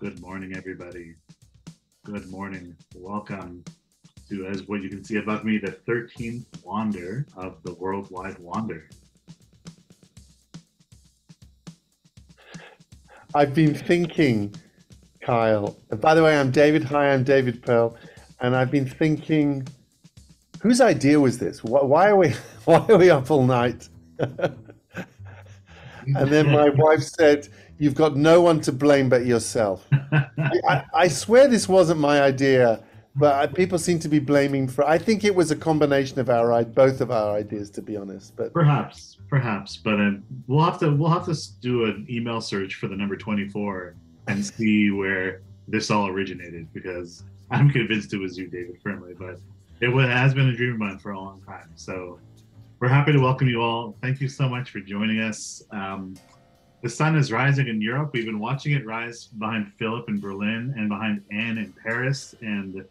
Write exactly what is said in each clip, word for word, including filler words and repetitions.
Good morning, everybody. Good morning. Welcome to, as what you can see above me, the thirteenth Wander of the World Wide Wander. I've been thinking, Kyle. And by the way, I'm David. Hi, I'm David Pearl. And I've been thinking, whose idea was this? Why are we, why are we up all night? And then my wife said, you've got no one to blame but yourself. I, I swear this wasn't my idea, but people seem to be blaming for, I think it was a combination of our, both of our ideas, to be honest. But perhaps, perhaps, but um, we'll have to, we'll have to do an email search for the number twenty-four and see where this all originated, because I'm convinced it was you, David, firmly, but it has been a dream of mine for a long time. So we're happy to welcome you all. Thank you so much for joining us. Um, The sun is rising in Europe. We've been watching it rise behind Philip in Berlin and behind Anne in Paris. And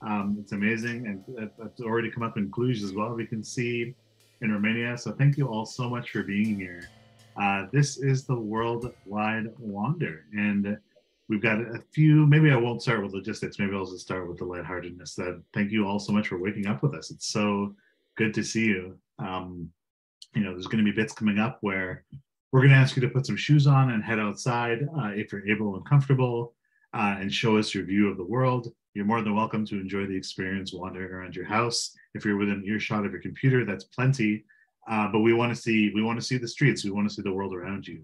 um, it's amazing. And it's already come up in Cluj as well. We can see in Romania. So thank you all so much for being here. Uh, this is the World Wide Wander. And we've got a few, maybe I won't start with logistics. Maybe I'll just start with the lightheartedness. Uh, thank you all so much for waking up with us. It's so good to see you. Um, you know, there's going to be bits coming up where we're going to ask you to put some shoes on and head outside uh, if you're able and comfortable uh, and show us your view of the world. You're more than welcome to enjoy the experience wandering around your house. If you're within earshot of your computer, that's plenty. Uh, but we want to see we want to see the streets. We want to see the world around you.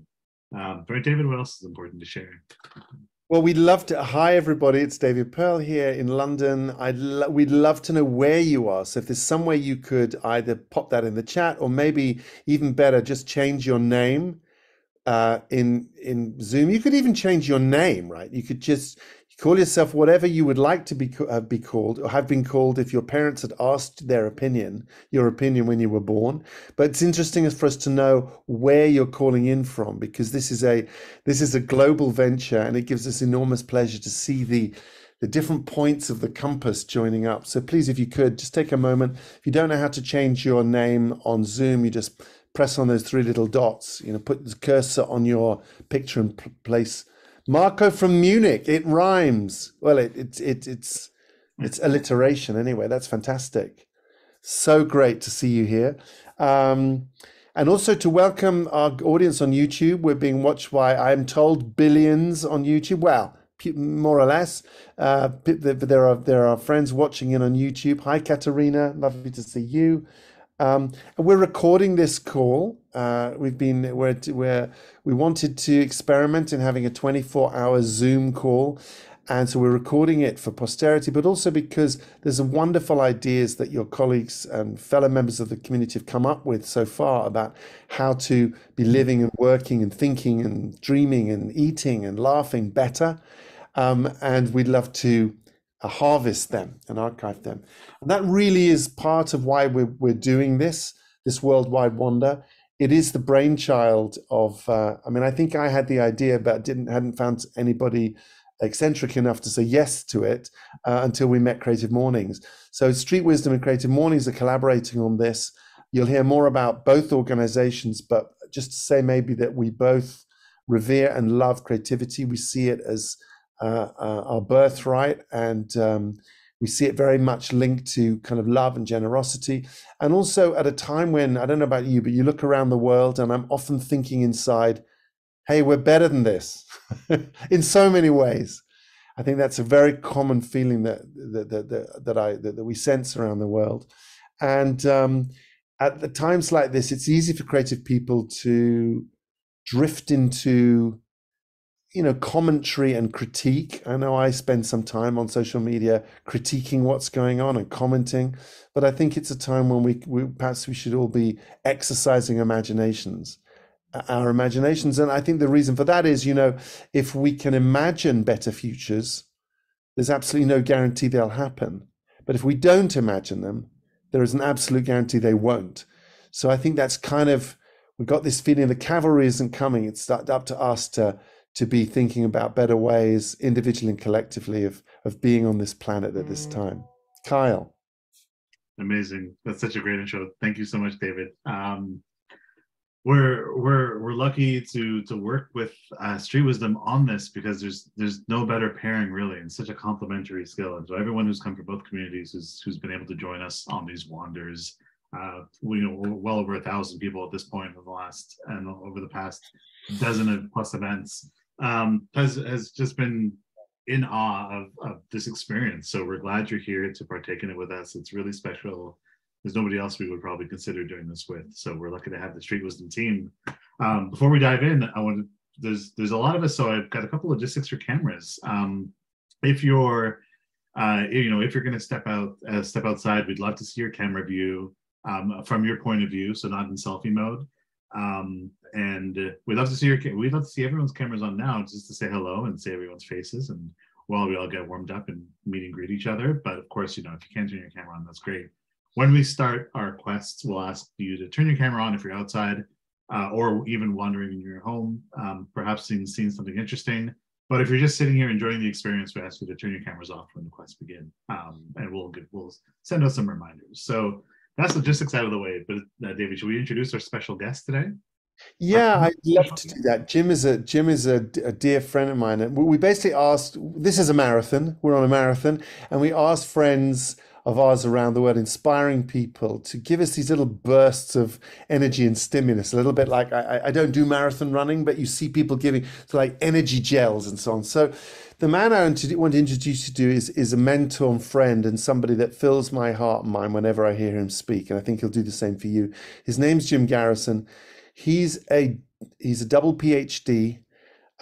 Um, right, David, what else is important to share? Well, we'd love to. Hi, everybody. It's David Pearl here in London. I'd lo we'd love to know where you are. So if there's some way you could either pop that in the chat, or maybe even better, just change your name uh, in in Zoom. You could even change your name, right? You could just call yourself whatever you would like to be uh, be called, or have been called if your parents had asked their opinion, your opinion when you were born. But it's interesting for us to know where you're calling in from, because this is a this is a global venture, and it gives us enormous pleasure to see the the different points of the compass joining up. So please, if you could, just take a moment. If you don't know how to change your name on Zoom, you just press on those three little dots. You know, put the cursor on your picture and place. Marco from Munich. It rhymes. Well, it, it, it, it's it's alliteration anyway. That's fantastic. So great to see you here. Um, and also to welcome our audience on YouTube. We're being watched by, I'm told, billions on YouTube. Well, more or less. Uh, there are, there are friends watching in on YouTube. Hi, Katerina. Lovely to see you. Um, and we're recording this call. Uh, we've been we're, we're we wanted to experiment in having a twenty-four hour Zoom call, and so we're recording it for posterity, but also because there's some wonderful ideas that your colleagues and fellow members of the community have come up with so far about how to be living and working and thinking and dreaming and eating and laughing better, um, and we'd love to harvest them and archive them. And that really is part of why we're, we're doing this, this worldwide wander. It is the brainchild of, uh, I mean, I think I had the idea, but didn't, hadn't found anybody eccentric enough to say yes to it uh, until we met Creative Mornings. So Street Wisdom and Creative Mornings are collaborating on this. You'll hear more about both organizations, but just to say maybe that we both revere and love creativity. We see it as Uh, uh, our birthright, and um, we see it very much linked to kind of love and generosity. And also at a time when, I don't know about you, but you look around the world, and I'm often thinking inside, hey, we're better than this in so many ways. I think that's a very common feeling that that that, that, that I that, that we sense around the world. And um, at the times like this, it's easy for creative people to drift into, you know, commentary and critique. I know I spend some time on social media critiquing what's going on and commenting, but I think it's a time when we, we perhaps we should all be exercising imaginations, our imaginations. And I think the reason for that is, you know, if we can imagine better futures, there's absolutely no guarantee they'll happen. But if we don't imagine them, there is an absolute guarantee they won't. So I think that's kind of, we've got this feeling the cavalry isn't coming. It's up to us to to be thinking about better ways, individually and collectively, of, of being on this planet at this time. Kyle. Amazing. That's such a great intro. Thank you so much, David. Um, we're we're we're lucky to to work with uh, Street Wisdom on this, because there's there's no better pairing really, and such a complementary skill. And so everyone who's come from both communities who's who's been able to join us on these wanders, uh, we you know we're well over a thousand people at this point in the last and over the past dozen of plus events, um, has has just been in awe of, of this experience. So we're glad you're here to partake in it with us. It's really special. There's nobody else we would probably consider doing this with. So we're lucky to have the Street Wisdom team. Um, before we dive in, I want to, there's, there's a lot of us, so I've got a couple of logistics for cameras. Um, if you're, uh, you know, if you're gonna step out, uh, step outside, we'd love to see your camera view um, from your point of view, so not in selfie mode. Um, and we'd love to see your, we'd love to see everyone's cameras on now, just to say hello and see everyone's faces, and while we all get warmed up and meet and greet each other. But of course, you know, if you can turn your camera on, that's great. When we start our quests, we'll ask you to turn your camera on if you're outside, uh, or even wandering in your home, um, perhaps seeing, seeing something interesting. But if you're just sitting here enjoying the experience, we ask you to turn your cameras off when the quests begin, um, and we'll get, we'll send out some reminders. So that's logistics out of the way. But uh, David, should we introduce our special guest today? Yeah, I'd love to do that. Jim is a Jim is a, a dear friend of mine, and we basically asked. This is a marathon. We're on a marathon, and we asked friends of ours around the world, inspiring people, to give us these little bursts of energy and stimulus, a little bit like, I, I don't do marathon running, but you see people giving, so like energy gels and so on. So the man I want to introduce you to is, is a mentor and friend, and somebody that fills my heart and mind whenever I hear him speak, and I think he'll do the same for you. His name's Jim Garrison. He's a, he's a double PhD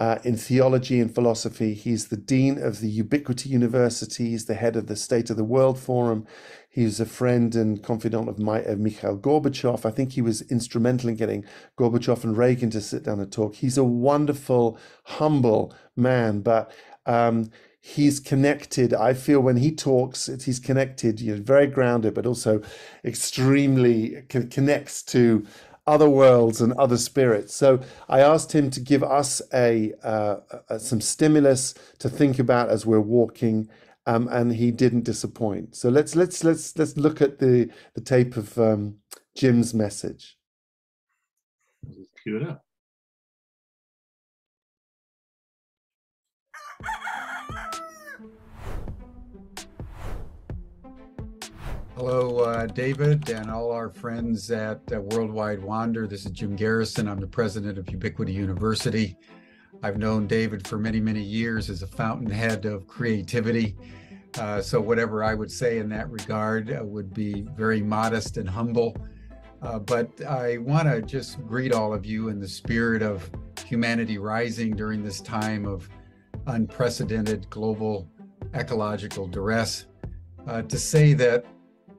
Uh, in theology and philosophy. He's the dean of the Ubiquity University. He's the head of the State of the World Forum. He's a friend and confidant of, my, of Mikhail Gorbachev. I think he was instrumental in getting Gorbachev and Reagan to sit down and talk. He's a wonderful, humble man, but um, he's connected. I feel when he talks, it's, he's connected, you know, very grounded, but also extremely connects to other worlds and other spirits. So I asked him to give us a, uh, a some stimulus to think about as we're walking, um, and he didn't disappoint. So let's let's let's let's look at the the tape of um, Jim's message. Let's cue it up. Hello, uh, David, and all our friends at uh, World Wide Wander. This is Jim Garrison. I'm the president of Ubiquity University. I've known David for many, many years as a fountainhead of creativity. Uh, so whatever I would say in that regard uh, would be very modest and humble. Uh, but I want to just greet all of you in the spirit of humanity rising during this time of unprecedented global ecological duress, uh, to say that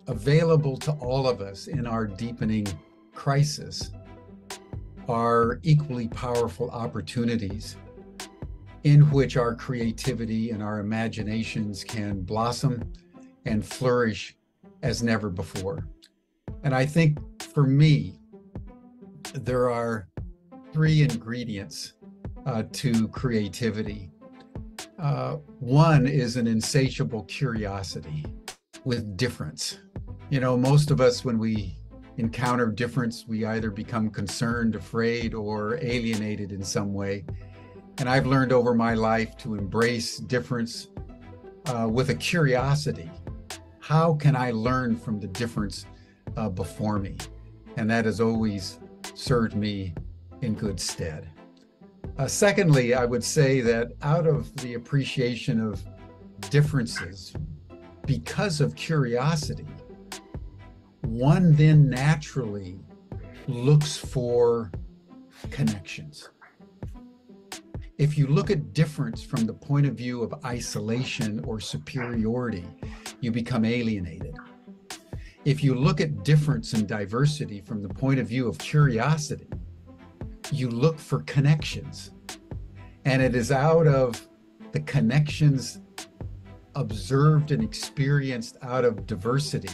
available to all of us in our deepening crisis are equally powerful opportunities in which our creativity and our imaginations can blossom and flourish as never before. And I think for me, there are three ingredients uh, to creativity. Uh, one is an insatiable curiosity with difference. You know, most of us, when we encounter difference, we either become concerned, afraid, or alienated in some way. And I've learned over my life to embrace difference uh, with a curiosity. How can I learn from the difference uh, before me? And that has always served me in good stead. Uh, secondly, I would say that out of the appreciation of differences, because of curiosity, one then naturally looks for connections. If you look at difference from the point of view of isolation or superiority, you become alienated. If you look at difference and diversity from the point of view of curiosity, you look for connections. And it is out of the connections observed and experienced out of diversity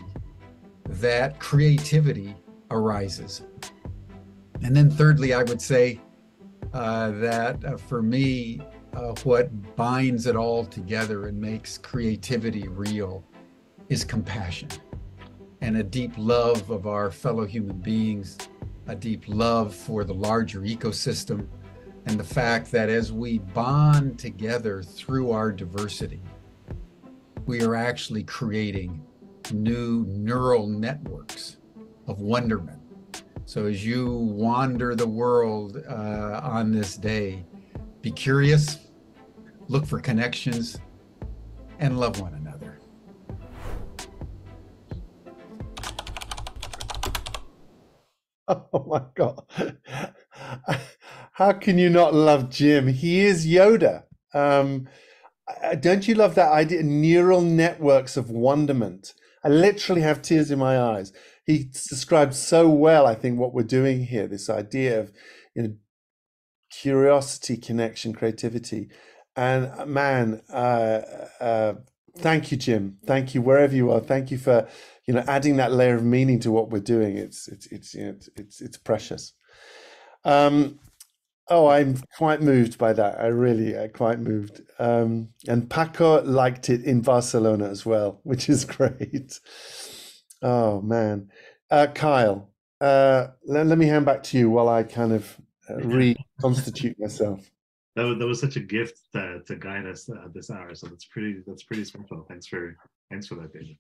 that creativity arises. And then thirdly, I would say uh, that uh, for me, uh, what binds it all together and makes creativity real is compassion and a deep love of our fellow human beings a deep love for the larger ecosystem and the fact that as we bond together through our diversity, we are actually creating new neural networks of wonderment. So as you wander the world uh, on this day, be curious, look for connections, and love one another. Oh my God. How can you not love Jim? He is Yoda. Um, don't you love that idea? Neural networks of wonderment. I literally have tears in my eyes. He described so well, I think, what we're doing here, this idea of, you know, curiosity, connection, creativity. And man, uh, uh, thank you, Jim. Thank you, wherever you are. Thank you for, you know, adding that layer of meaning to what we're doing. It's it's it's you know, it's, it's it's precious. Um, oh, I'm quite moved by that. I really uh, quite moved. Um, and Paco liked it in Barcelona as well, which is great. Oh man, uh, Kyle, uh, let, let me hand back to you while I kind of uh, reconstitute myself. That was, that was such a gift to, to guide us at uh, this hour. So that's pretty, that's pretty special. Thanks for, thanks for that, David.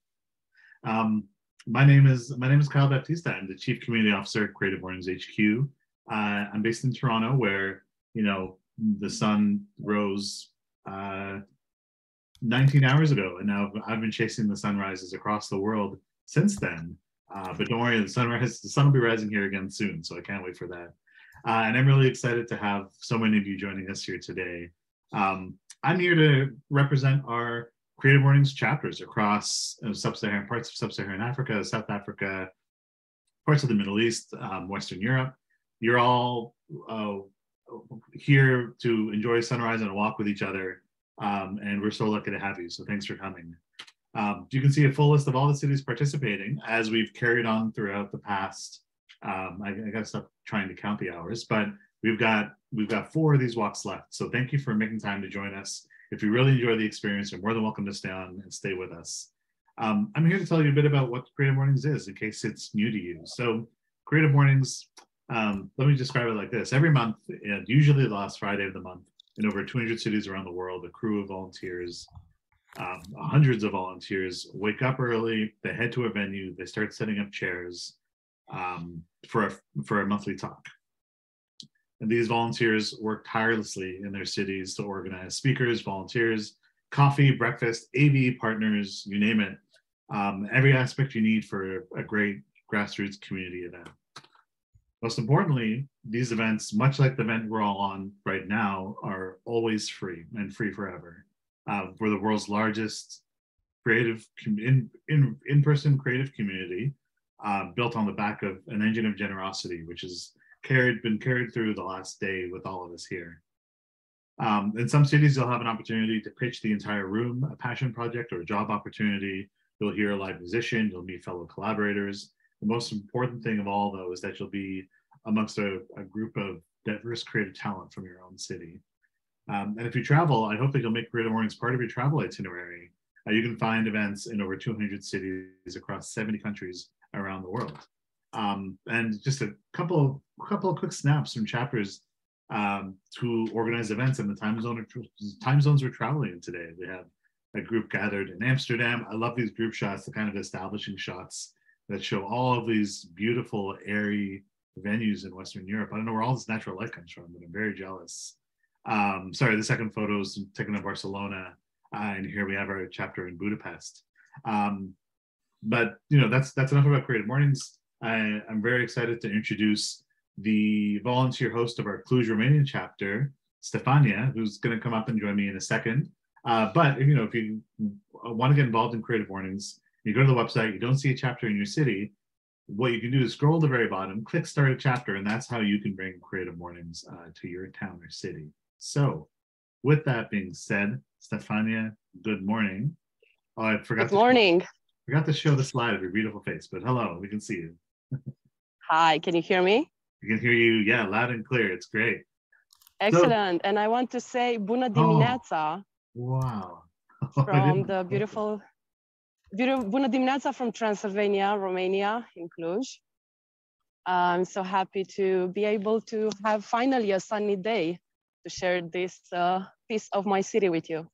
Um, my name is, my name is Kyle Baptista. I'm the Chief Community Officer at Creative Mornings H Q. Uh, I'm based in Toronto, where, you know, the sun rose uh, nineteen hours ago. And now I've, I've been chasing the sunrises across the world since then. Uh, but don't worry, the sunrise, the sun will be rising here again soon. So I can't wait for that. Uh, and I'm really excited to have so many of you joining us here today. Um, I'm here to represent our Creative Mornings chapters across you know, sub-Saharan parts of sub-Saharan Africa, South Africa, parts of the Middle East, um, Western Europe. You're all uh, here to enjoy sunrise and walk with each other. Um, and we're so lucky to have you. So thanks for coming. Um, you can see a full list of all the cities participating as we've carried on throughout the past. Um, I, I gotta stop trying to count the hours, but we've got we've got four of these walks left. So thank you for making time to join us. If you really enjoy the experience, you're more than welcome to stay on and stay with us. Um, I'm here to tell you a bit about what Creative Mornings is in case it's new to you. So Creative Mornings, um, let me describe it like this. Every month, and usually the last Friday of the month, in over two hundred cities around the world, a crew of volunteers, um, hundreds of volunteers wake up early, they head to a venue, they start setting up chairs, um for a for a monthly talk. And these volunteers work tirelessly in their cities to organize speakers, volunteers, coffee, breakfast, A V partners, you name it, um, every aspect you need for a great grassroots community event. Most importantly, these events, much like the event we're all on right now, are always free and free forever. Uh, we're the world's largest creative in, in, in-person creative community, Uh, built on the back of an engine of generosity, which has carried, been carried through the last day with all of us here. Um, in some cities, you'll have an opportunity to pitch the entire room, a passion project or a job opportunity. You'll hear a live musician, you'll meet fellow collaborators. The most important thing of all, though, is that you'll be amongst a, a group of diverse creative talent from your own city. Um, and if you travel, I hope that you'll make Creative Mornings part of your travel itinerary. Uh, you can find events in over two hundred cities across seventy countries around the world. Um, and just a couple of, couple of quick snaps from chapters um, to organize events in the time zone time zones we're traveling in today. We have a group gathered in Amsterdam. I love these group shots, the kind of establishing shots that show all of these beautiful, airy venues in Western Europe. I don't know where all this natural light comes from, but I'm very jealous. Um, sorry, the second photo is taken in Barcelona, uh, and here we have our chapter in Budapest. Um, But you know that's that's enough about Creative Mornings. I, I'm very excited to introduce the volunteer host of our Cluj, Romania chapter, Stefania, who's going to come up and join me in a second. Uh, but you know, if you want to get involved in Creative Mornings, you go to the website. You don't see a chapter in your city. What you can do is scroll to the very bottom, click Start a Chapter, and that's how you can bring Creative Mornings uh, to your town or city. So, with that being said, Stefania, good morning. Oh, I forgot. Good morning. I forgot to show the slide of your beautiful face, but hello, we can see you. Hi, can you hear me? We can hear you, yeah, loud and clear. It's great. Excellent. So, and I want to say Bună dimineața. Oh, wow. Oh, from the beautiful, beautiful Bună dimineața from Transylvania, Romania, in Cluj. I'm so happy to be able to have finally a sunny day to share this uh, piece of my city with you.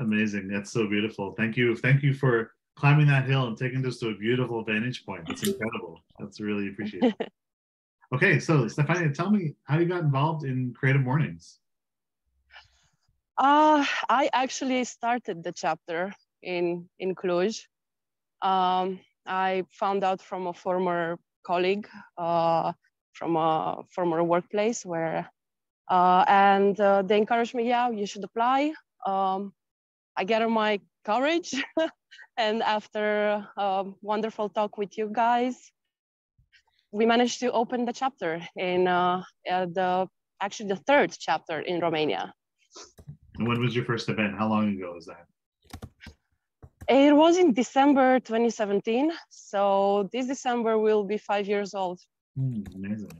Amazing. That's so beautiful. Thank you. Thank you for climbing that hill and taking this to a beautiful vantage point. It's incredible. That's really appreciated. Okay, so Stefania, tell me how you got involved in Creative Mornings. Uh, I actually started the chapter in, in Cluj. Um, I found out from a former colleague uh, from a former workplace where, uh, and uh, they encouraged me, yeah, you should apply. Um, I gathered my courage and after a wonderful talk with you guys, we managed to open the chapter in uh, the, actually the third chapter in Romania. And when was your first event? How long ago was that? It was in December twenty seventeen. So this December will be five years old. Mm, amazing.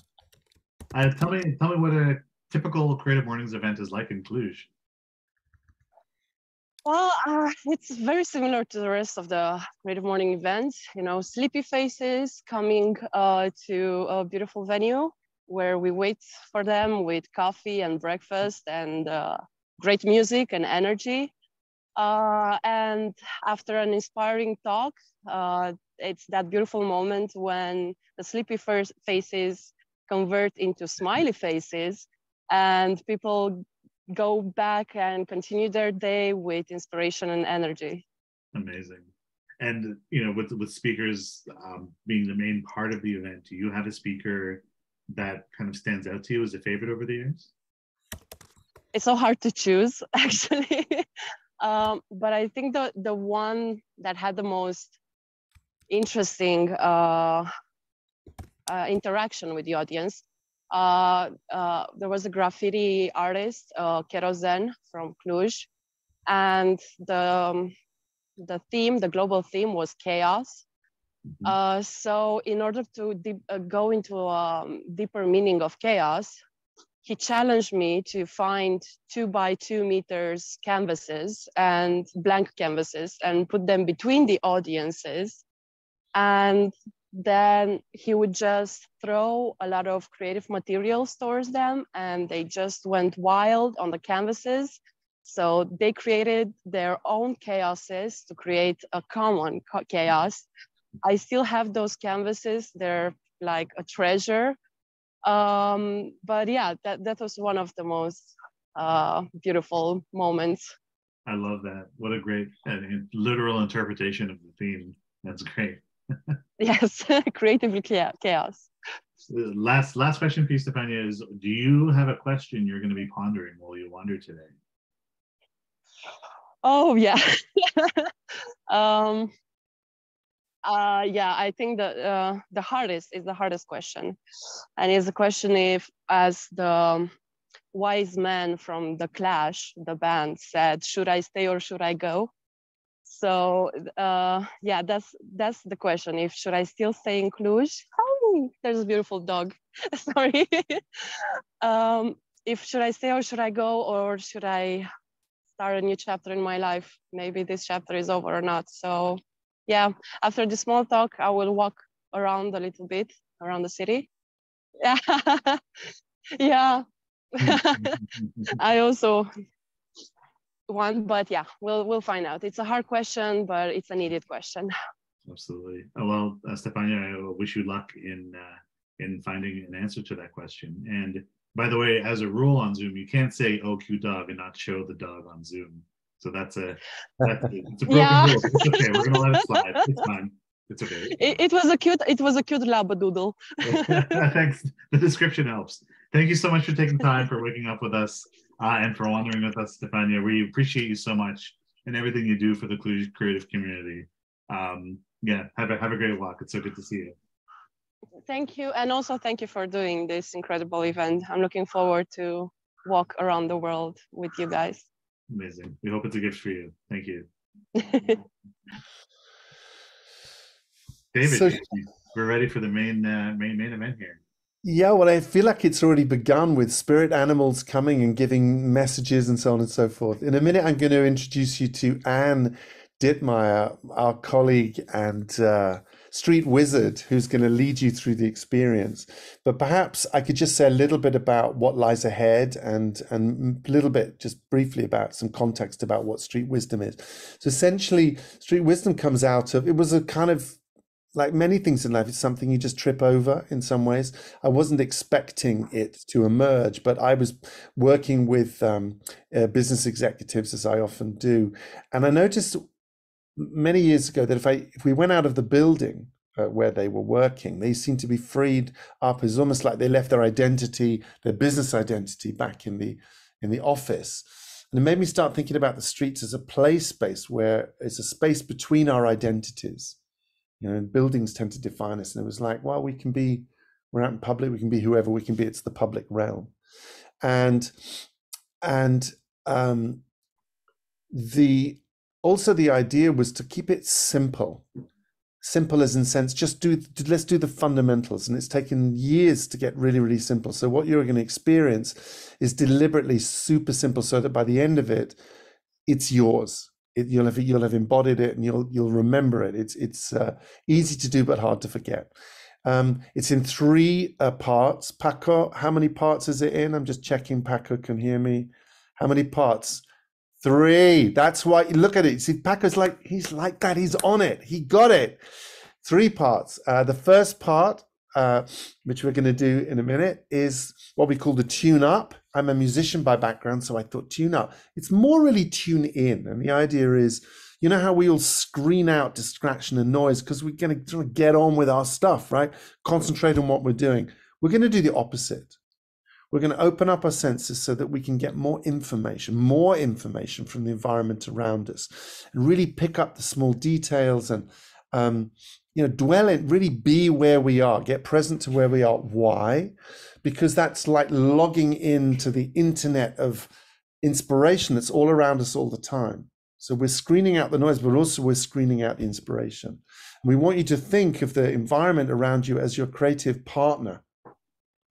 Uh, tell me, tell me what a typical Creative Mornings event is like in Cluj. Well, uh, it's very similar to the rest of the Creative Morning events. You know, sleepy faces coming uh, to a beautiful venue where we wait for them with coffee and breakfast and uh, great music and energy. Uh, and after an inspiring talk, uh, it's that beautiful moment when the sleepy faces convert into smiley faces and people go back and continue their day with inspiration and energy. Amazing. And, you know, with, with speakers um, being the main part of the event, do you have a speaker that kind of stands out to you as a favorite over the years? It's so hard to choose, actually. Um, but I think the, the one that had the most interesting uh, uh, interaction with the audience, uh, uh, there was a graffiti artist, uh, Kerozen from Cluj, and the, um, the theme, the global theme was chaos. Mm-hmm. uh, so in order to deep, uh, go into a um, deeper meaning of chaos, he challenged me to find two by two meters canvases and blank canvases and put them between the audiences. And then he would just throw a lot of creative materials towards them and they just went wild on the canvases. So they created their own chaoses to create a common chaos. I still have those canvases. They're like a treasure. Um, but yeah, that, that was one of the most uh, beautiful moments. I love that. What a great and literal interpretation of the theme. That's great. Yes, creatively chaos. Last last question for you, Stefania, is do you have a question you're going to be pondering while you wander today? Oh, yeah. um, Uh, yeah, I think the uh, the hardest is the hardest question, and it's the question if, as the wise man from The Clash, the band, said, "Should I stay or should I go?" So uh, yeah, that's that's the question. If should I still stay in Cluj? Oh, there's a beautiful dog. Sorry. um, if should I stay or should I go, or should I start a new chapter in my life? Maybe this chapter is over or not. So. Yeah, after this small talk, I will walk around a little bit around the city. Yeah, yeah. I also want, but yeah, we'll we'll find out. It's a hard question, but it's a needed question. Absolutely. Oh, well, uh, Stefania, I wish you luck in uh, in finding an answer to that question. And by the way, as a rule on Zoom, you can't say "oh, cute dog" and not show the dog on Zoom. So that's a, that's a, it's a broken yeah. rule. It's okay. We're gonna let it slide. It's fine. It's okay. It, it was a cute. It was a cute labradoodle. Thanks. The description helps. Thank you so much for taking time for waking up with us uh, and for wandering with us, Stefania. We appreciate you so much and everything you do for the Cluj creative community. Um, yeah. Have a have a great walk. It's so good to see you. Thank you, and also thank you for doing this incredible event. I'm looking forward to walk around the world with you guys. Amazing. We hope it's a gift for you. Thank you. David, so, we're ready for the main, uh, main, main event here. Yeah, well, I feel like it's already begun with spirit animals coming and giving messages and so on and so forth. In a minute, I'm going to introduce you to Anne Ditmeyer, our colleague and uh, street wizard who's going to lead you through the experience. But perhaps I could just say a little bit about what lies ahead and, and a little bit just briefly about some context about what Street Wisdom is. So essentially, Street Wisdom comes out of, it was a kind of, like many things in life, it's something you just trip over in some ways. I wasn't expecting it to emerge, but I was working with um, uh, business executives, as I often do. And I noticed many years ago that if, I, if we went out of the building uh, where they were working, they seemed to be freed up. It's almost like they left their identity, their business identity back in the, in the office. And it made me start thinking about the streets as a play space where it's a space between our identities. You know, and buildings tend to define us. And it was like, well, we can be, we're out in public, we can be whoever we can be. It's the public realm. And, and um, the, also the idea was to keep it simple. Simple as in sense, just do, let's do the fundamentals. And it's taken years to get really, really simple. So what you're going to experience is deliberately super simple so that by the end of it, it's yours. It, you'll have you'll have embodied it, and you'll you'll remember it. It's it's uh, easy to do but hard to forget. Um, it's in three uh, parts. Paco, how many parts is it in? I'm just checking. Paco can hear me. How many parts? Three. That's why. Look at it. See, Paco's like he's like that. He's on it. He got it. Three parts. Uh, the first part, uh, which we're going to do in a minute, is what we call the tune up. I'm a musician by background, so I thought tune up. It's more really tune in. And the idea is, you know how we all screen out distraction and noise because we're going to sort of get on with our stuff, right? Concentrate on what we're doing. We're going to do the opposite. We're going to open up our senses so that we can get more information, more information from the environment around us, and really pick up the small details and, um, you know, dwell in, really be where we are, get present to where we are. Why? Because that's like logging into the internet of inspiration that's all around us all the time. So we're screening out the noise, but also we're screening out the inspiration. And we want you to think of the environment around you as your creative partner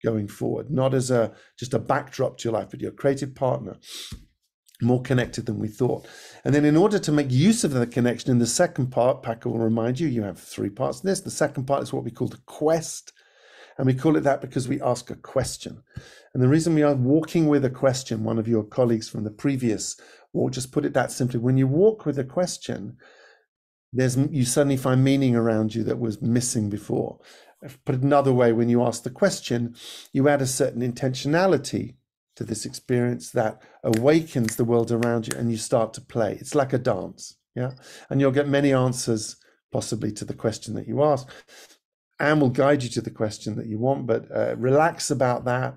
going forward, not as a just a backdrop to your life, but your creative partner, more connected than we thought. And then in order to make use of the connection in the second part, Paco will remind you, you have three parts in this. The second part is what we call the quest. And we call it that because we ask a question. And the reason we are walking with a question, one of your colleagues from the previous walk just put it that simply, when you walk with a question, there's you suddenly find meaning around you that was missing before. Put it another way, when you ask the question, you add a certain intentionality to this experience that awakens the world around you and you start to play. It's like a dance, yeah? And you'll get many answers possibly to the question that you ask. Anne will guide you to the question that you want, but uh, relax about that.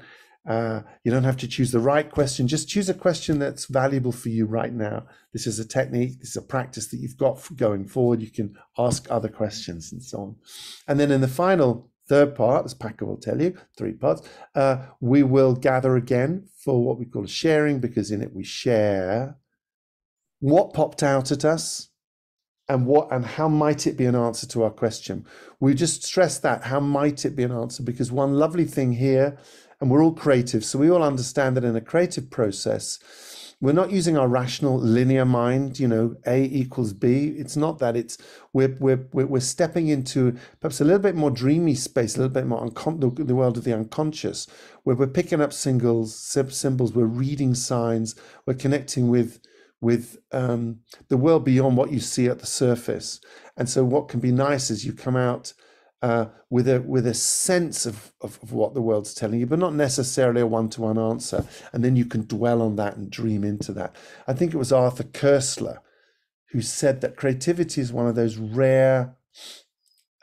Uh, you don't have to choose the right question. Just choose a question that's valuable for you right now. This is a technique. This is a practice that you've got for going forward. You can ask other questions and so on. And then in the final third part, as Paco will tell you, three parts, uh, we will gather again for what we call sharing, because in it we share what popped out at us. And what and how might it be an answer to our question? We just stress that, how might it be an answer? Because one lovely thing here, and we're all creative, so we all understand that in a creative process, we're not using our rational linear mind, you know, A equals B. It's not that. It's we're we're we're stepping into perhaps a little bit more dreamy space, a little bit more uncon- the world of the unconscious, where we're picking up singles, symbols, we're reading signs, we're connecting with. with um, the world beyond what you see at the surface. And so what can be nice is you come out uh, with a with a sense of, of, of what the world's telling you, but not necessarily a one-to-one answer. And then you can dwell on that and dream into that. I think it was Arthur Koestler who said that creativity is one of those rare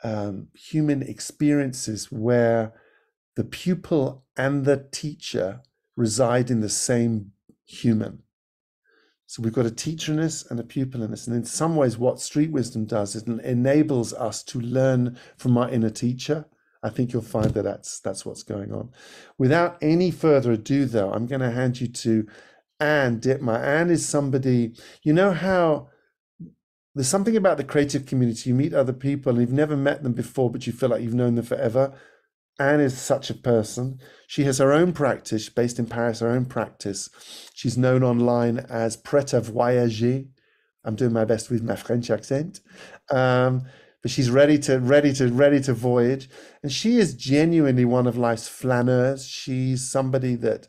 um, human experiences where the pupil and the teacher reside in the same human. So we've got a teacher in us and a pupil in us. And in some ways, what Street Wisdom does is it enables us to learn from our inner teacher. I think you'll find that that's, that's what's going on. Without any further ado, though, I'm going to hand you to Anne Ditmeyer. Anne is somebody, you know how there's something about the creative community. You meet other people and you've never met them before, but you feel like you've known them forever. Anne is such a person. She has her own practice, based in Paris, her own practice. She's known online as Prête à Voyager. I'm doing my best with my French accent. Um, but she's ready to ready to ready to voyage, and she is genuinely one of life's flâneurs. She's somebody that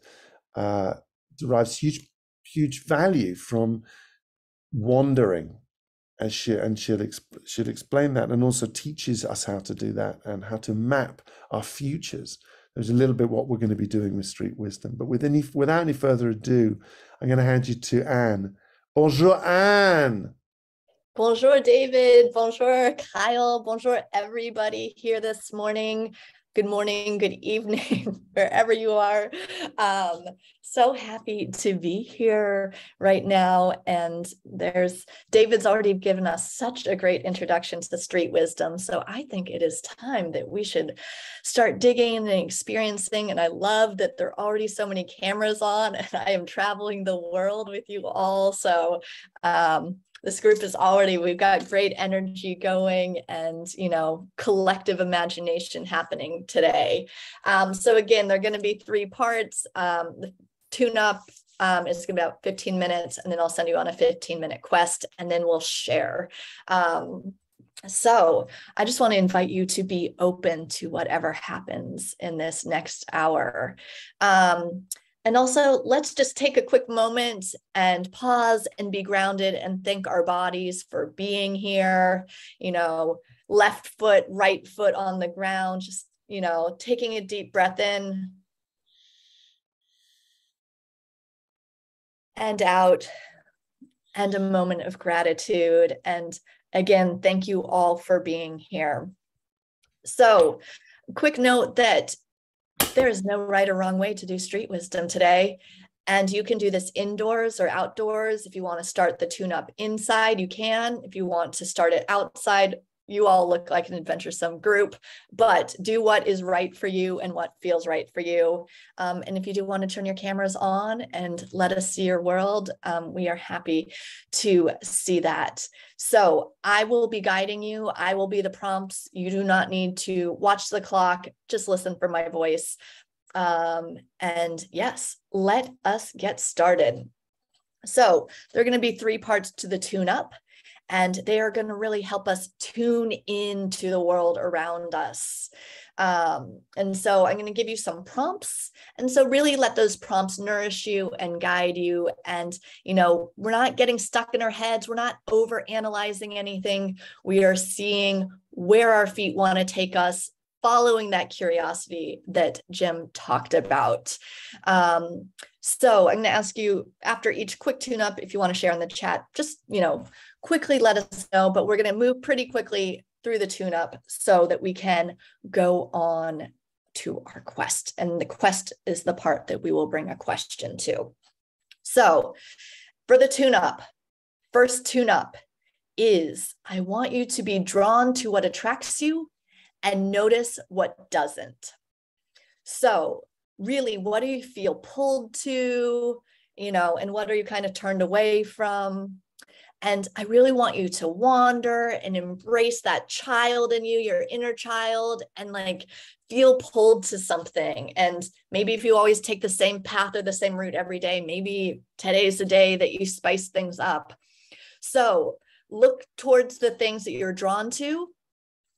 uh, derives huge huge value from wandering, and she and she'll exp- she'll explain that, and also teaches us how to do that and how to map our futures. There's a little bit what we're going to be doing with Street Wisdom, but with any, without any further ado, I'm going to hand you to Anne. Bonjour, Anne. Bonjour, David. Bonjour, Kyle. Bonjour, everybody here this morning. Good morning, good evening, wherever you are. Um, so happy to be here right now. And there's David's already given us such a great introduction to Street Wisdom. So I think it is time that we should start digging and experiencing. And I love that there are already so many cameras on, and I am traveling the world with you all. So um, this group is already, we've got great energy going and, you know, collective imagination happening today. Um, so again, there are going to be three parts. Um, the tune-up um, is going to be about fifteen minutes, and then I'll send you on a fifteen minute quest, and then we'll share. Um, So I just want to invite you to be open to whatever happens in this next hour. Um, and also, let's just take a quick moment and pause and be grounded and thank our bodies for being here. You know, left foot, right foot on the ground, just, you know, taking a deep breath in and out, and a moment of gratitude. And again, thank you all for being here. So, quick note that there is no right or wrong way to do Street Wisdom today. And you can do this indoors or outdoors. If you want to start the tune up inside, you can. If you want to start it outside, you all look like an adventuresome group, but do what is right for you and what feels right for you. Um, and if you do want to turn your cameras on and let us see your world, um, we are happy to see that. So I will be guiding you. I will be the prompts. You do not need to watch the clock. Just listen for my voice. Um, and yes, let us get started. So there are going to be three parts to the tune-up, and they are going to really help us tune into the world around us. Um, and so I'm going to give you some prompts. And so really let those prompts nourish you and guide you. And, you know, we're not getting stuck in our heads. We're not overanalyzing anything. We are seeing where our feet want to take us, following that curiosity that Jim talked about. Um, so I'm going to ask you after each quick tune-up, if you want to share in the chat, just, you know, quickly let us know, but we're going to move pretty quickly through the tune-up so that we can go on to our quest. And the quest is the part that we will bring a question to. So for the tune-up, first tune-up is, I want you to be drawn to what attracts you and notice what doesn't. So really, what do you feel pulled to, you know, and what are you kind of turned away from? And I really want you to wander and embrace that child in you, your inner child, and like feel pulled to something. And maybe if you always take the same path or the same route every day, maybe today's the day that you spice things up. So look towards the things that you're drawn to.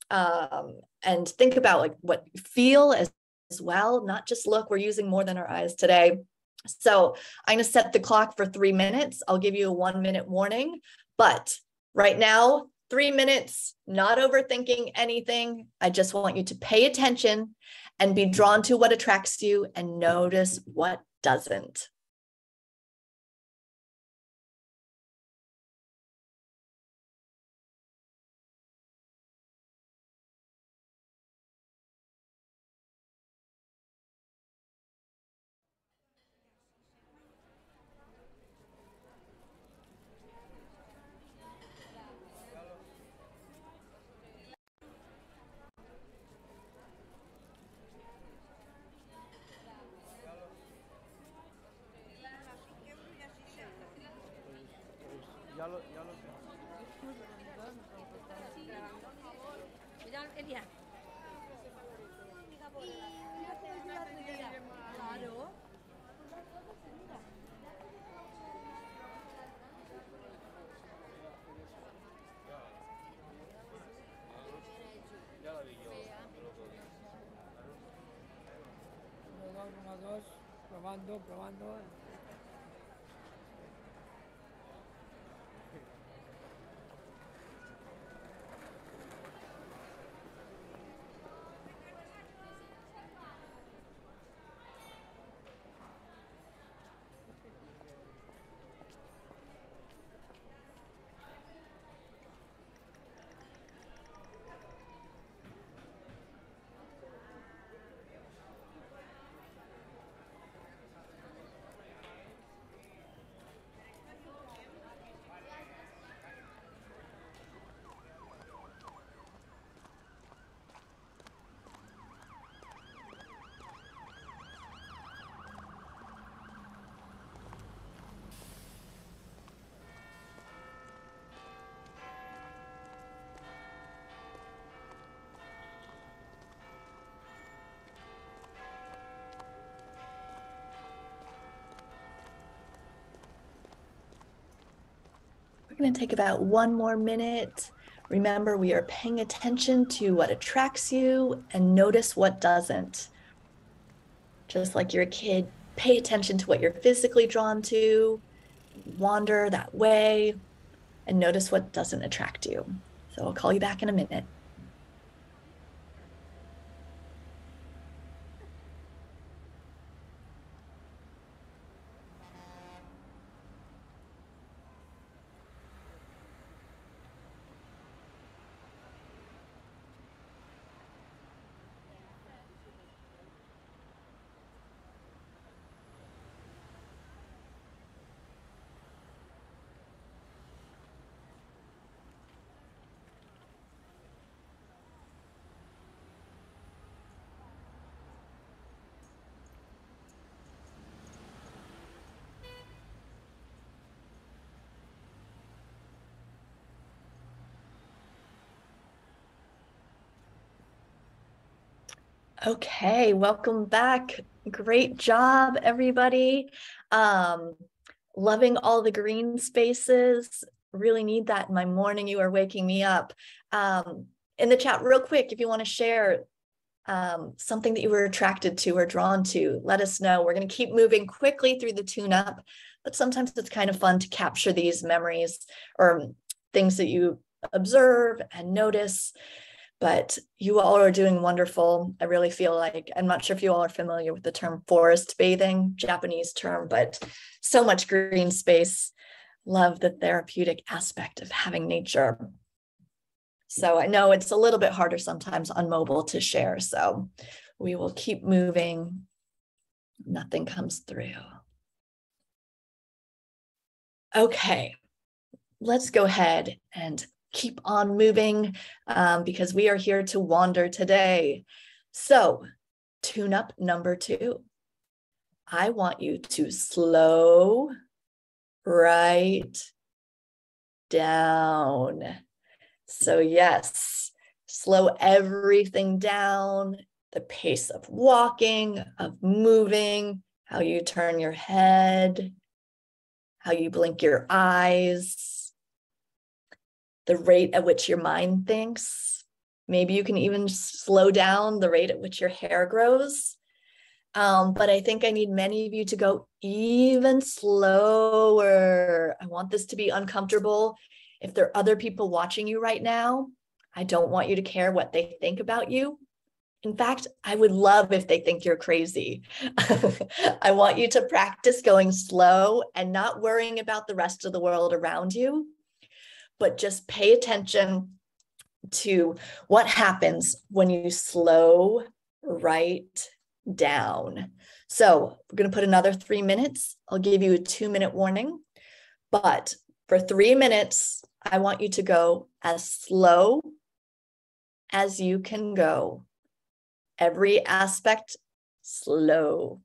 Um, and think about like what you feel as, as well, not just look. We're using more than our eyes today. So I'm going to set the clock for three minutes. I'll give you a one minute warning, but right now, three minutes, not overthinking anything. I just want you to pay attention and be drawn to what attracts you and notice what doesn't. Probando, probando. We're going to take about one more minute. Remember, we are paying attention to what attracts you and notice what doesn't. Just like you're a kid, pay attention to what you're physically drawn to, wander that way, and notice what doesn't attract you. So I'll call you back in a minute. Okay, welcome back. Great job, everybody. Um, loving all the green spaces. Really need that in my morning. You are waking me up. Um, in the chat, real quick, if you want to share um, something that you were attracted to or drawn to, let us know. We're going to keep moving quickly through the tune-up, but sometimes it's kind of fun to capture these memories or things that you observe and notice. But you all are doing wonderful. I really feel like, I'm not sure if you all are familiar with the term forest bathing, Japanese term, but so much green space. Love the therapeutic aspect of having nature. So I know it's a little bit harder sometimes on mobile to share. So we will keep moving. Nothing comes through. Okay, let's go ahead and keep on moving um, because we are here to wander today. So tune up number two. I want you to slow right down. So yes, slow everything down, the pace of walking, of moving, how you turn your head, how you blink your eyes, the rate at which your mind thinks. Maybe you can even slow down the rate at which your hair grows. Um, but I think I need many of you to go even slower. I want this to be uncomfortable. If there are other people watching you right now, I don't want you to care what they think about you. In fact, I would love if they think you're crazy. I want you to practice going slow and not worrying about the rest of the world around you, but just pay attention to what happens when you slow right down. So we're going to put another three minutes. I'll give you a two minute warning, but for three minutes, I want you to go as slow as you can go. Every aspect, slow.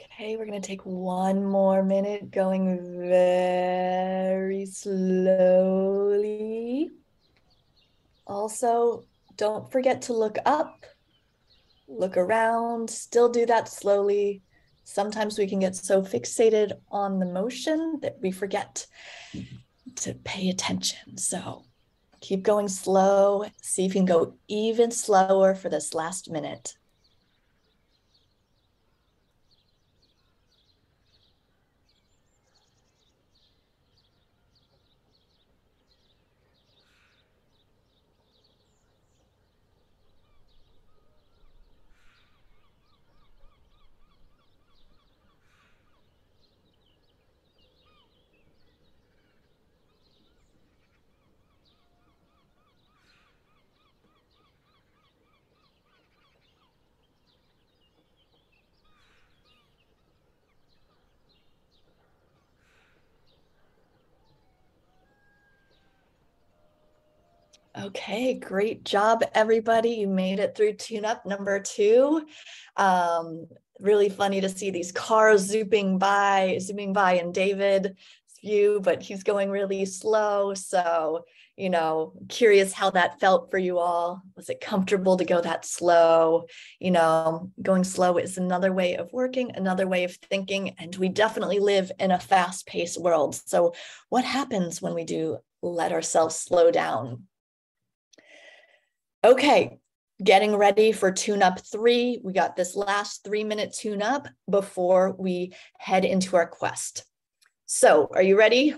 Okay, we're going to take one more minute, going very slowly. Also, don't forget to look up, look around, still do that slowly. Sometimes we can get so fixated on the motion that we forget to pay attention. So keep going slow. See if you can go even slower for this last minute. Okay, great job, everybody. You made it through tune-up number two. Um, really funny to see these cars zooming by, zooming by in David's view, but he's going really slow. So, you know, curious how that felt for you all. Was it comfortable to go that slow? You know, going slow is another way of working, another way of thinking, and we definitely live in a fast-paced world. So what happens when we do let ourselves slow down? Okay, getting ready for tune-up three. We got this last three-minute tune-up before we head into our quest. So, are you ready?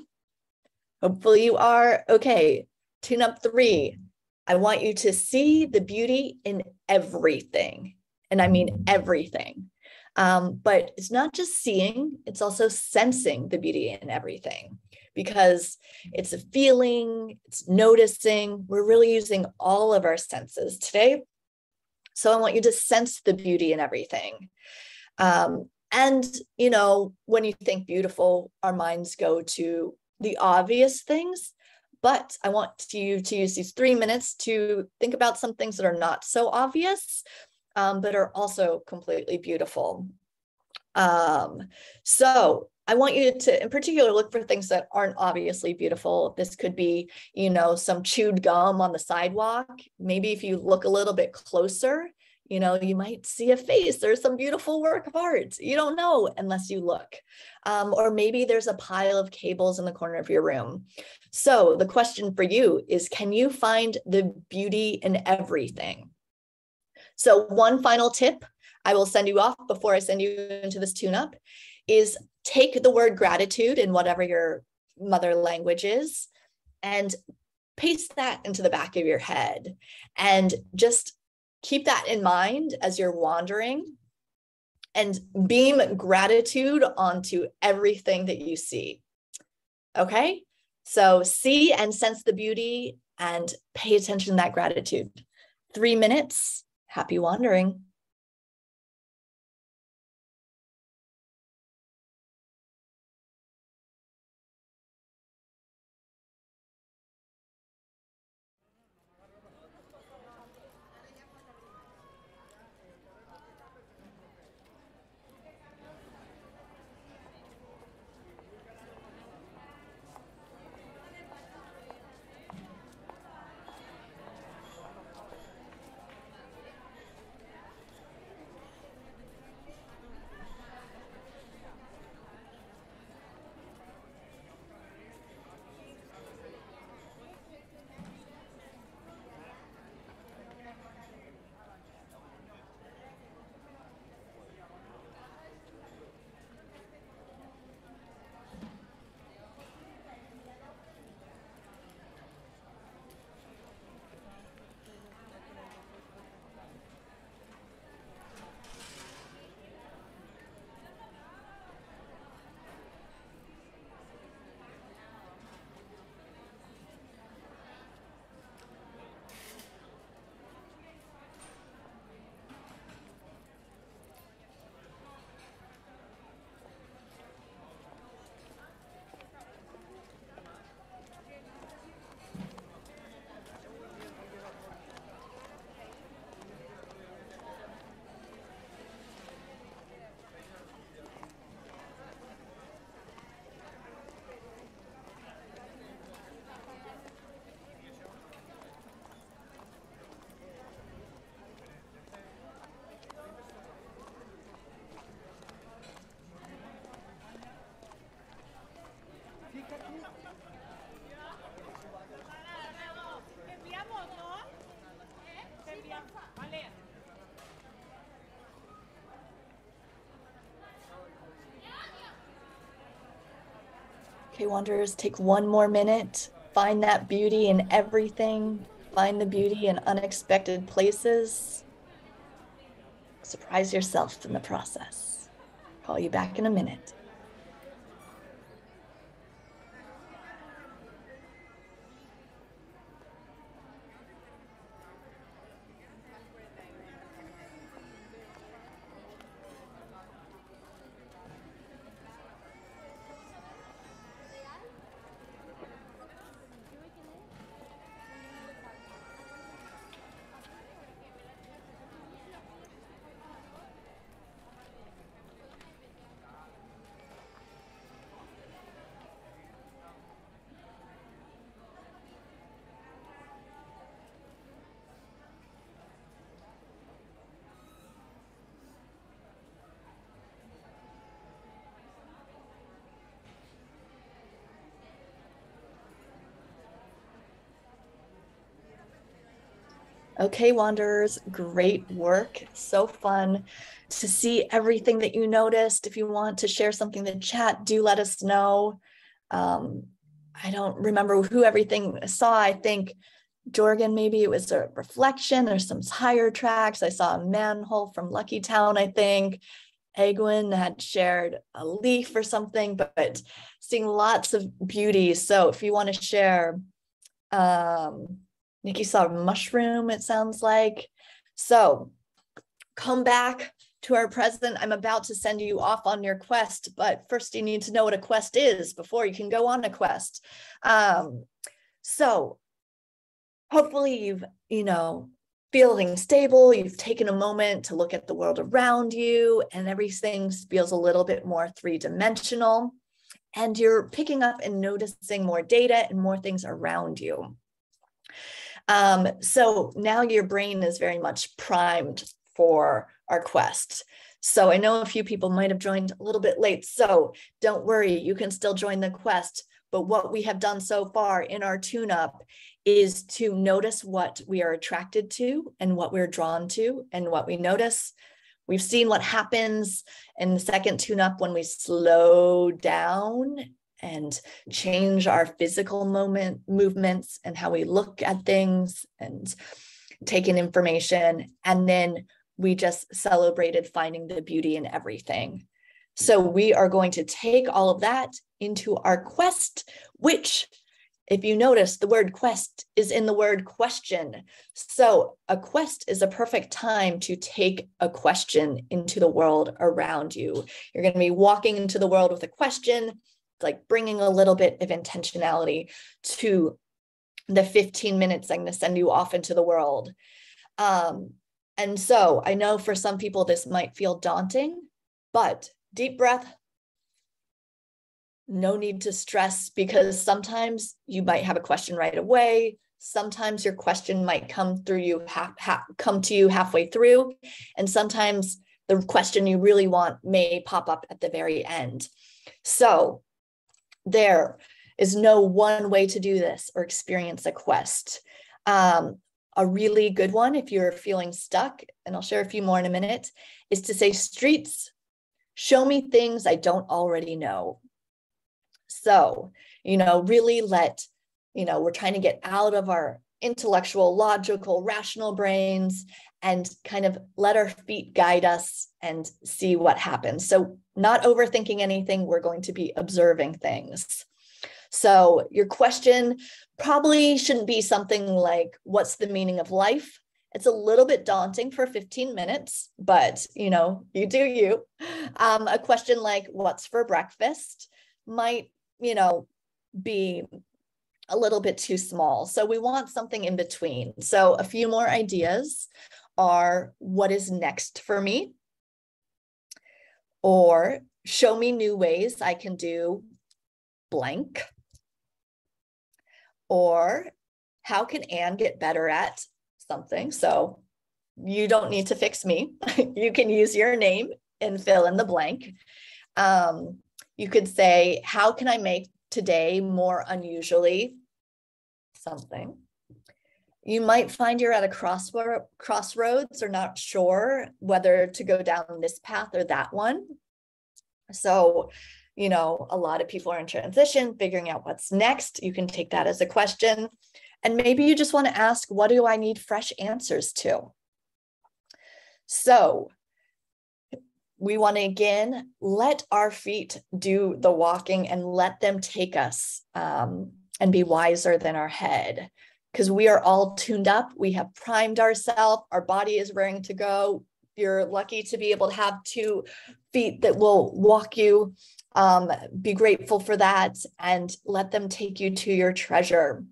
Hopefully you are. Okay, tune-up three. I want you to see the beauty in everything, and I mean everything. Um, but it's not just seeing, it's also sensing the beauty in everything, because it's a feeling, it's noticing. We're really using all of our senses today. So I want you to sense the beauty in everything. Um, and, you know, when you think beautiful, our minds go to the obvious things, but I want you to use these three minutes to think about some things that are not so obvious, um, but are also completely beautiful. Um, so I want you to, in particular, look for things that aren't obviously beautiful. This could be, you know, some chewed gum on the sidewalk. Maybe if you look a little bit closer, you know, you might see a face. There's some beautiful work of art. You don't know unless you look. Um, or maybe there's a pile of cables in the corner of your room. So the question for you is, can you find the beauty in everything? So one final tip I will send you off before I send you into this tune-up is, take the word gratitude in whatever your mother language is and paste that into the back of your head. And just keep that in mind as you're wandering and beam gratitude onto everything that you see. Okay? So see and sense the beauty and pay attention to that gratitude. Three minutes. Happy wandering. Okay, Wanderers, take one more minute. Find that beauty in everything. Find the beauty in unexpected places. Surprise yourself in the process. Call you back in a minute. Okay, Wanderers, great work. So fun to see everything that you noticed. If you want to share something in the chat, do let us know. Um, I don't remember who everything saw. I think Jorgen, maybe it was a reflection. There's some tire tracks. I saw a manhole from Lucky Town, I think. Egwin had shared a leaf or something, but seeing lots of beauty. So if you want to share, um, Nikki saw a mushroom, it sounds like. So come back to our present. I'm about to send you off on your quest, but first you need to know what a quest is before you can go on a quest. Um, so hopefully you've, you know, feeling stable, you've taken a moment to look at the world around you and everything feels a little bit more three-dimensional, and you're picking up and noticing more data and more things around you. Um, so now your brain is very much primed for our quest. So I know a few people might have joined a little bit late, so don't worry, you can still join the quest. But what we have done so far in our tune-up is to notice what we are attracted to and what we're drawn to and what we notice. We've seen what happens in the second tune-up when we slow down and change our physical moment movements and how we look at things and take in information. And then we just celebrated finding the beauty in everything. So we are going to take all of that into our quest, which, if you notice, the word quest is in the word question. So a quest is a perfect time to take a question into the world around you. You're going to be walking into the world with a question, like bringing a little bit of intentionality to the fifteen minutes I'm going to send you off into the world. Um, and so I know for some people this might feel daunting, but deep breath, no need to stress, because sometimes you might have a question right away. Sometimes your question might come through you, ha ha come to you halfway through. And sometimes the question you really want may pop up at the very end. So there is no one way to do this or experience a quest. Um, a really good one, if you're feeling stuck, and I'll share a few more in a minute, is to say, streets, show me things I don't already know. So, you know, really let, you know, we're trying to get out of our intellectual, logical, rational brains and kind of let our feet guide us and see what happens. So not overthinking anything, we're going to be observing things. So your question probably shouldn't be something like, what's the meaning of life? It's a little bit daunting for fifteen minutes, but you know, you do you. Um, a question like, what's for breakfast might, you know, be a little bit too small. So we want something in between. So a few more ideas are, what is next for me? Or show me new ways I can do blank. Or how can Anne get better at something? So you don't need to fix me. You can use your name and fill in the blank. Um, you could say, how can I make today more unusually something? You might find you're at a crossro- crossroads or not sure whether to go down this path or that one. So, you know, a lot of people are in transition, figuring out what's next. You can take that as a question. And maybe you just want to ask, what do I need fresh answers to? So we want to, again, let our feet do the walking and let them take us um, and be wiser than our head, because we are all tuned up. We have primed ourselves. Our body is raring to go. You're lucky to be able to have two feet that will walk you. Um, be grateful for that and let them take you to your treasure.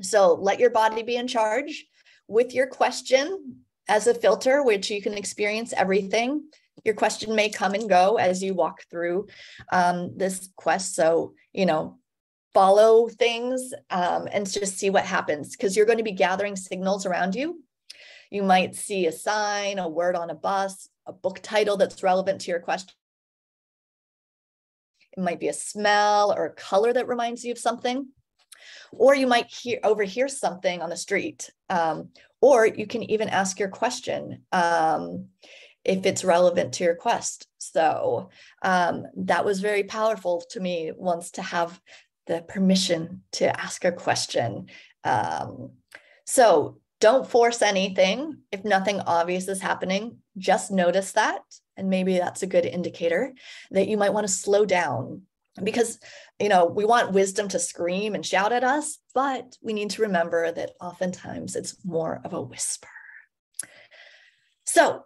So let your body be in charge with your question as a filter, which you can experience everything. Your question may come and go as you walk through um, this quest. So, you know, follow things um, and just see what happens, because you're going to be gathering signals around you. You might see a sign, a word on a bus, a book title that's relevant to your question. It might be a smell or a color that reminds you of something. Or you might hear, overhear something on the street. Um, or you can even ask your question um, if it's relevant to your quest. So um, that was very powerful to me once, to have the permission to ask a question. Um, so don't force anything. If nothing obvious is happening, just notice that. And maybe that's a good indicator that you might want to slow down, because, you know, we want wisdom to scream and shout at us, but we need to remember that oftentimes it's more of a whisper. So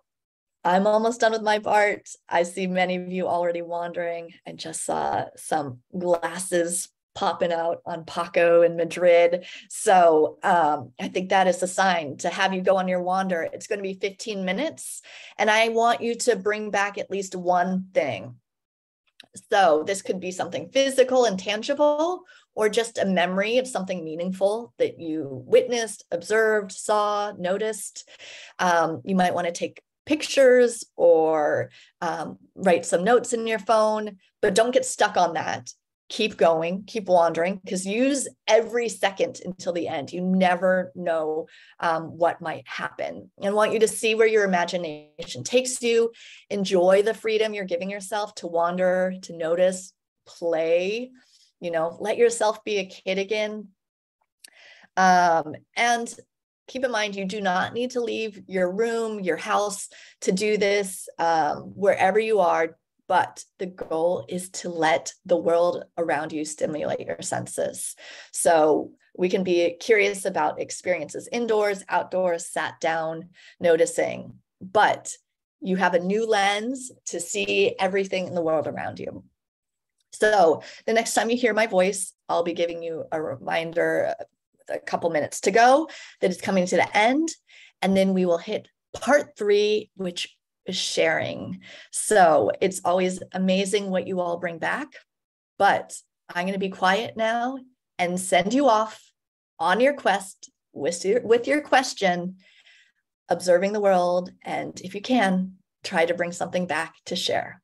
I'm almost done with my part. I see many of you already wandering. I just saw some glasses popping out on Paco in Madrid. So um, I think that is a sign to have you go on your wander. It's going to be fifteen minutes, and I want you to bring back at least one thing. So this could be something physical and tangible, or just a memory of something meaningful that you witnessed, observed, saw, noticed. Um, you might want to take pictures or um, write some notes in your phone, but don't get stuck on that. Keep going, keep wandering, because use every second until the end. You never know um, what might happen. And I want you to see where your imagination takes you. Enjoy the freedom you're giving yourself to wander, to notice, play, you know, let yourself be a kid again. Um, and keep in mind, you do not need to leave your room, your house to do this, um, wherever you are. But the goal is to let the world around you stimulate your senses. So we can be curious about experiences indoors, outdoors, sat down, noticing, but you have a new lens to see everything in the world around you. So the next time you hear my voice, I'll be giving you a reminder with a couple minutes to go that it's coming to the end. And then we will hit part three, which is sharing. So it's always amazing what you all bring back, but I'm going to be quiet now and send you off on your quest with your, with your question, observing the world, and if you can, try to bring something back to share.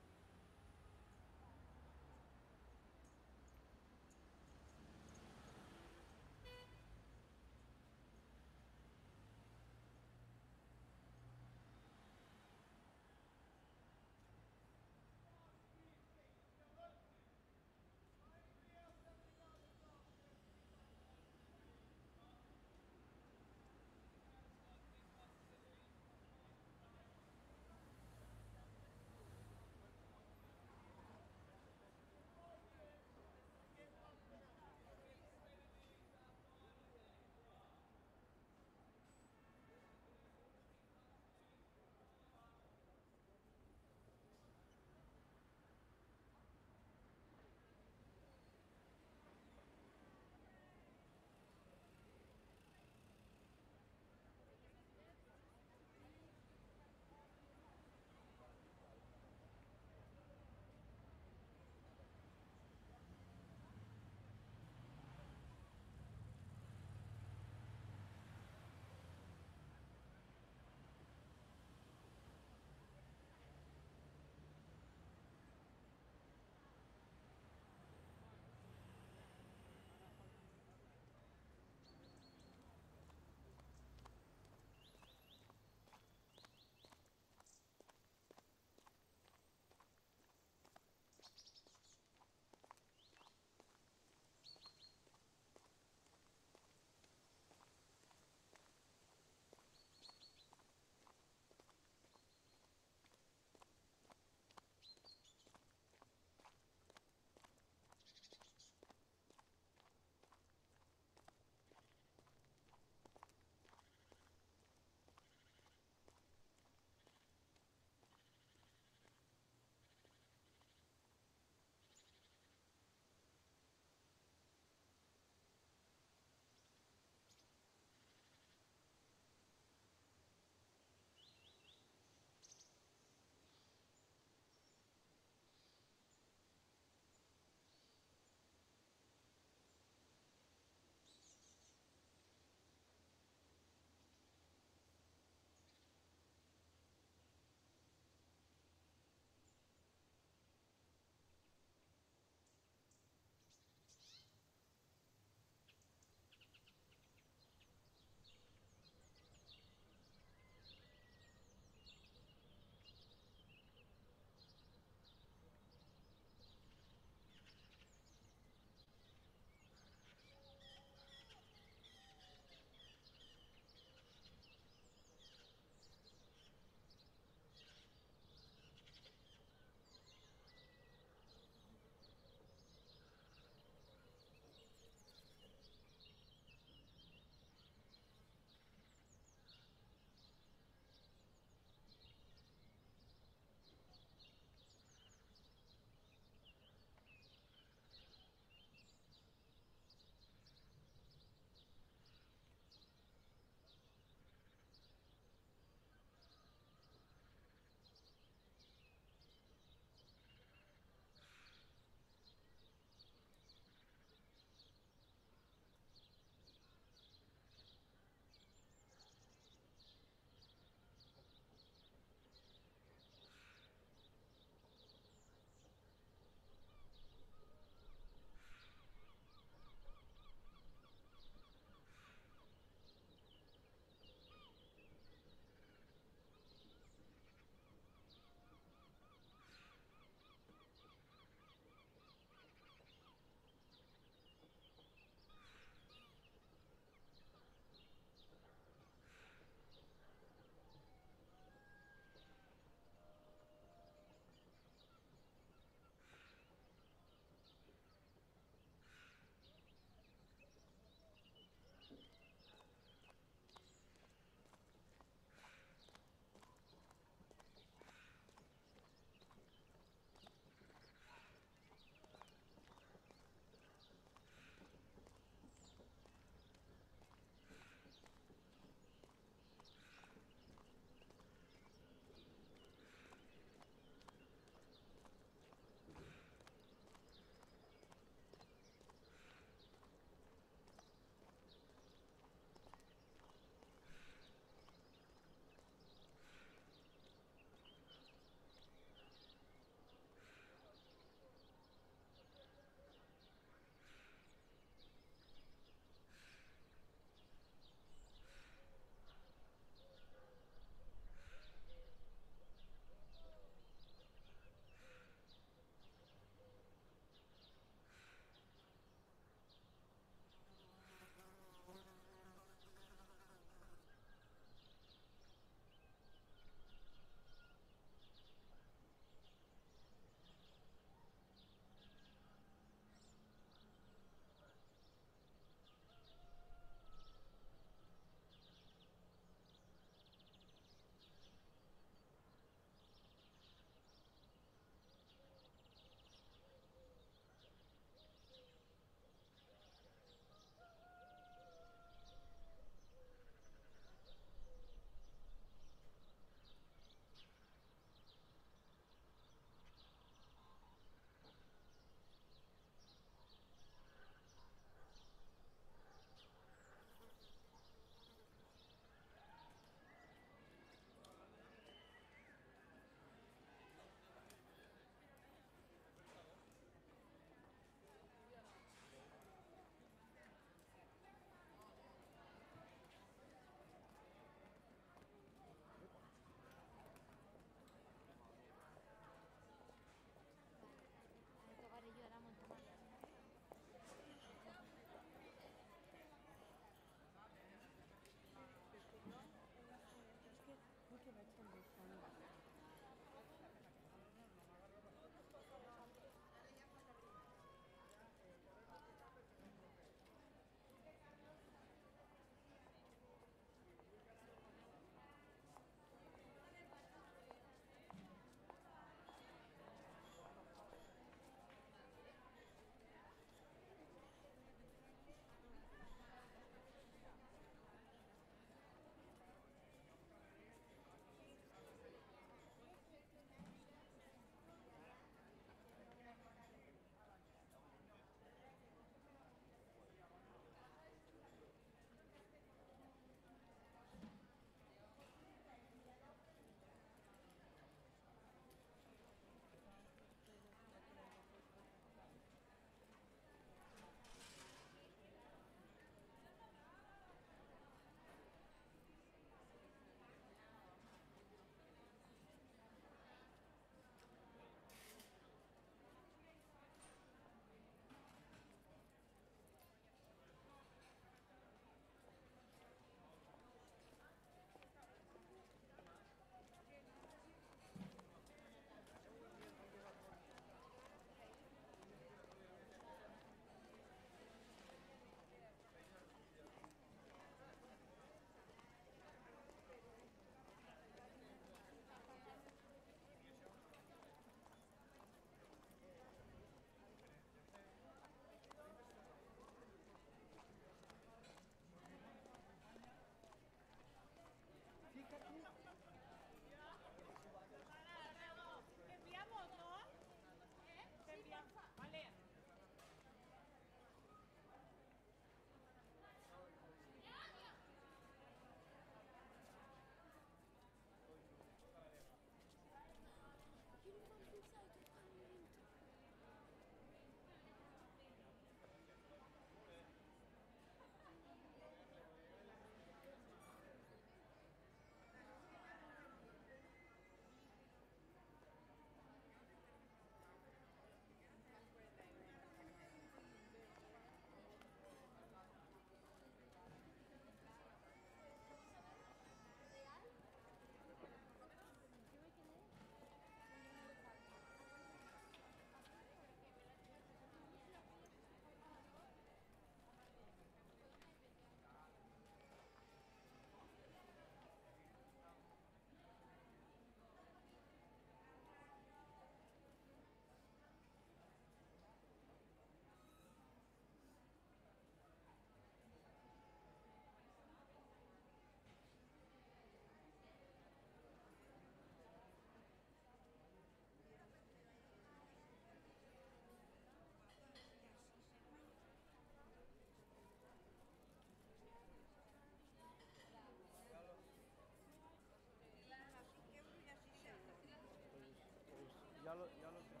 uno, dos,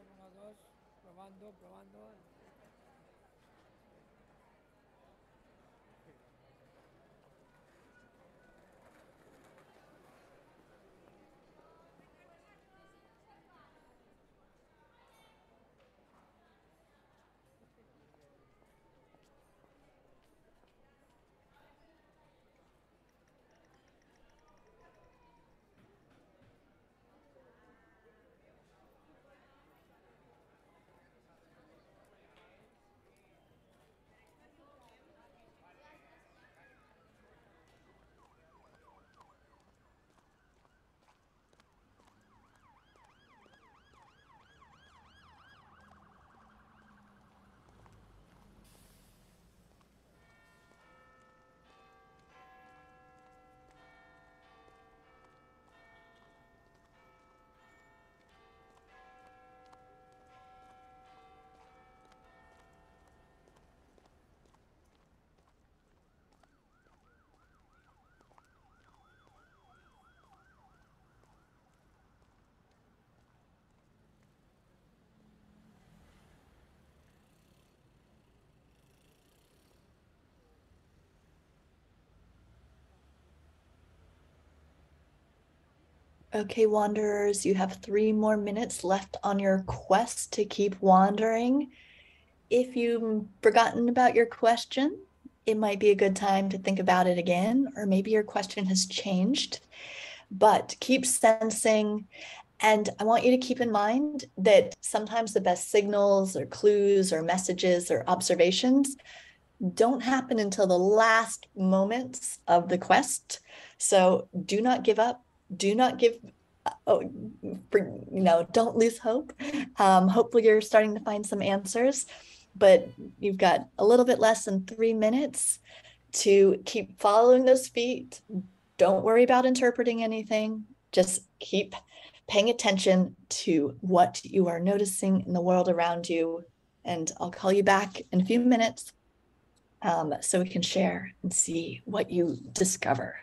uno, dos, probando, probando. Okay, wanderers, you have three more minutes left on your quest to keep wandering. If you've forgotten about your question, it might be a good time to think about it again, or maybe your question has changed, but keep sensing. And I want you to keep in mind that sometimes the best signals or clues or messages or observations don't happen until the last moments of the quest. So do not give up. Do not give, oh, you know, don't lose hope. Um, hopefully you're starting to find some answers, but you've got a little bit less than three minutes to keep following those feet. Don't worry about interpreting anything. Just keep paying attention to what you are noticing in the world around you. And I'll call you back in a few minutes um, so we can share and see what you discover.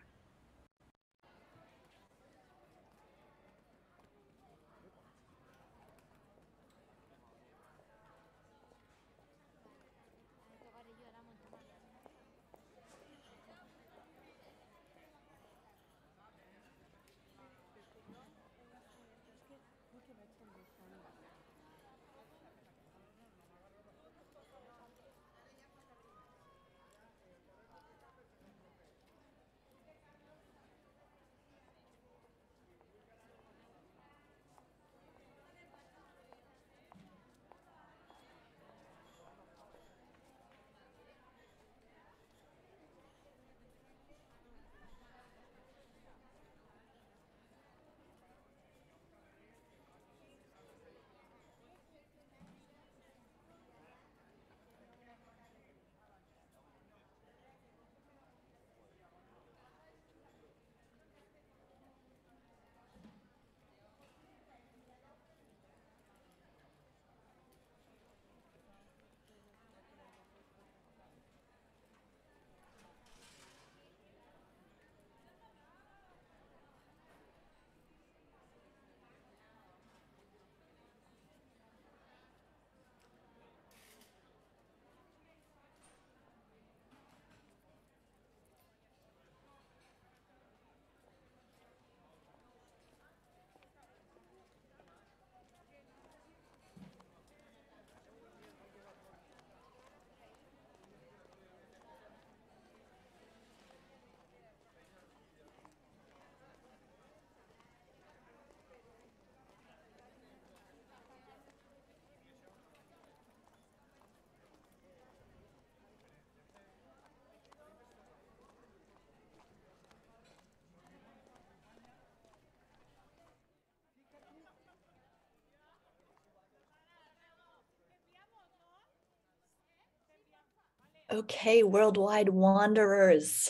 Okay, worldwide wanderers,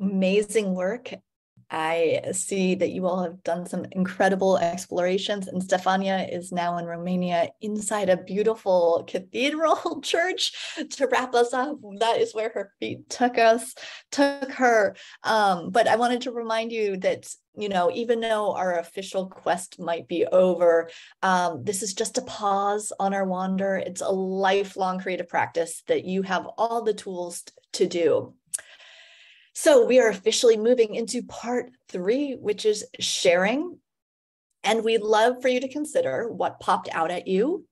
amazing work. I see that you all have done some incredible explorations, and Stefania is now in Romania inside a beautiful cathedral church to wrap us up. That is where her feet took us, took her. Um, but I wanted to remind you that, you know, even though our official quest might be over, um, this is just a pause on our wander. It's a lifelong creative practice that you have all the tools to do. So we are officially moving into part three, which is sharing. And we'd love for you to consider what popped out at you.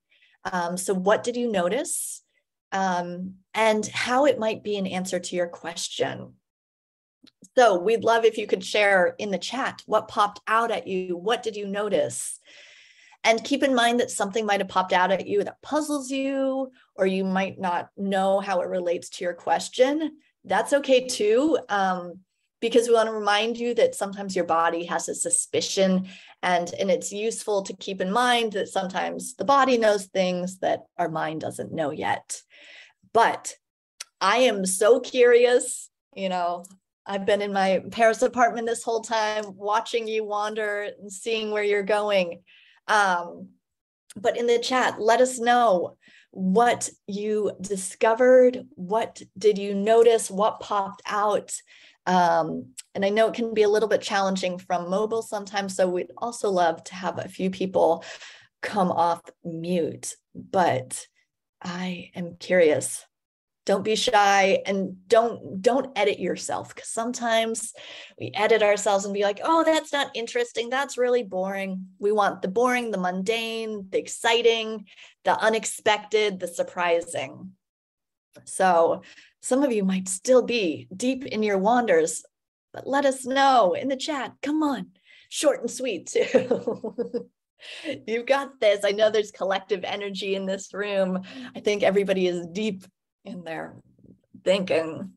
Um, so what did you notice? Um, and how it might be an answer to your question. So we'd love if you could share in the chat what popped out at you. What did you notice? And keep in mind that something might have popped out at you that puzzles you, or you might not know how it relates to your question. That's okay too, um, because we want to remind you that sometimes your body has a suspicion, and, and it's useful to keep in mind that sometimes the body knows things that our mind doesn't know yet. But I am so curious, you know, I've been in my Paris apartment this whole time, watching you wander and seeing where you're going. Um, but in the chat, let us know what you discovered. What did you notice? What popped out? Um, and I know it can be a little bit challenging from mobile sometimes, so we'd also love to have a few people come off mute, but I am curious. Don't be shy, and don't don't edit yourself, because sometimes we edit ourselves and be like, oh, that's not interesting. That's really boring. We want the boring, the mundane, the exciting, the unexpected, the surprising. So some of you might still be deep in your wanders, but let us know in the chat. Come on, short and sweet too. You've got this. I know there's collective energy in this room. I think everybody is deep in their thinking.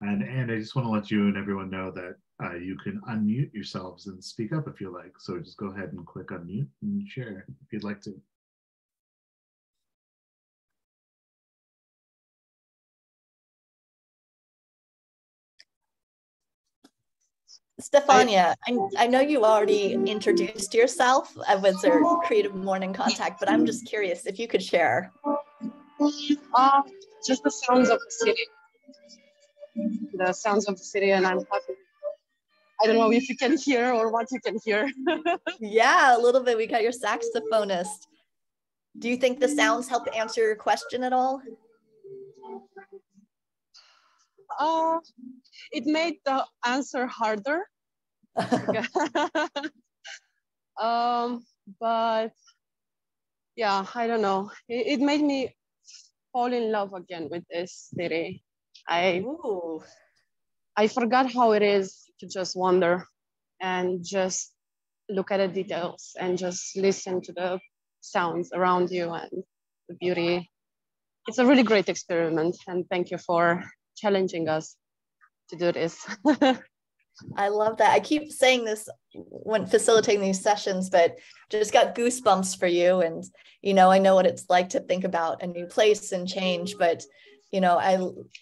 And and I just want to let you and everyone know that uh, you can unmute yourselves and speak up if you like. So just go ahead and click unmute and share if you'd like to. Stefania, I, I know you already introduced yourself with our Creative Morning Contact, but I'm just curious if you could share. Uh, just the sounds of the city, the sounds of the city, and I'm happy. I don't know if you can hear or what you can hear. Yeah, a little bit. We got your saxophonist. Do you think the sounds help answer your question at all? Uh, it made the answer harder. um, but yeah, I don't know. It, it made me fall in love again with this city. I Ooh. I forgot how it is to just wander and just look at the details and just listen to the sounds around you and the beauty. It's a really great experiment, and thank you for challenging us to do this. I love that. I keep saying this when facilitating these sessions, but just got goosebumps for you. And, you know, I know what it's like to think about a new place and change, but, you know, I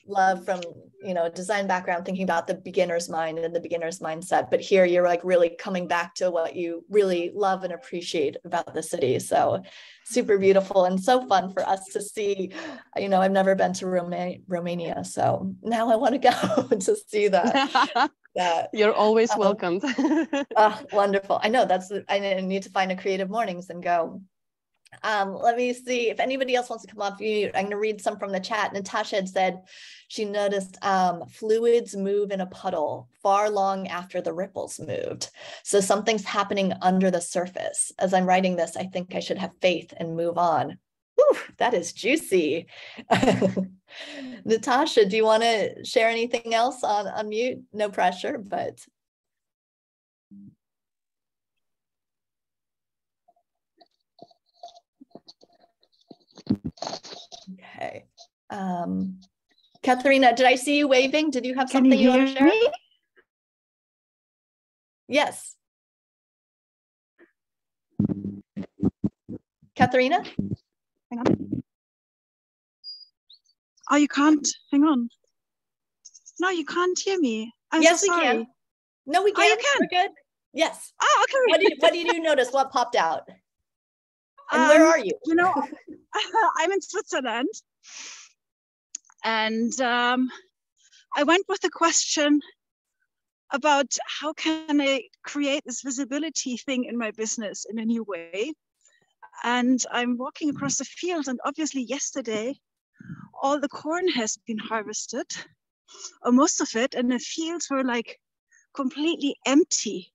love from, you know, design background, thinking about the beginner's mind and the beginner's mindset, but here you're like really coming back to what you really love and appreciate about the city. So super beautiful and so fun for us to see. You know, I've never been to Roma- Romania, so now I want to go to see that. That. You're always um, welcomed. Oh, wonderful. I know that's, I need to find a Creative Mornings and go. Um, let me see if anybody else wants to come off mute. I'm going to read some from the chat. Natasha had said she noticed um, fluids move in a puddle far long after the ripples moved. So something's happening under the surface. As I'm writing this, I think I should have faith and move on. Whew, that is juicy. Natasha, do you want to share anything else on, on mute? No pressure, but. Okay. Um, Katharina, did I see you waving? Did you have something you, you want to share? Me? Yes. Katharina? Hang on. Oh, you can't. Hang on. No, you can't hear me. I'm yes, so sorry. We can. No, we can. Oh, you can. We're good. Yes. Oh, okay. What did, what did you notice? What popped out? And um, where are you? You know, I'm in Switzerland. And um, I went with a question about how can I create this visibility thing in my business in a new way. And I'm walking across the field, and obviously yesterday, all the corn has been harvested, or most of it, and the fields were like completely empty.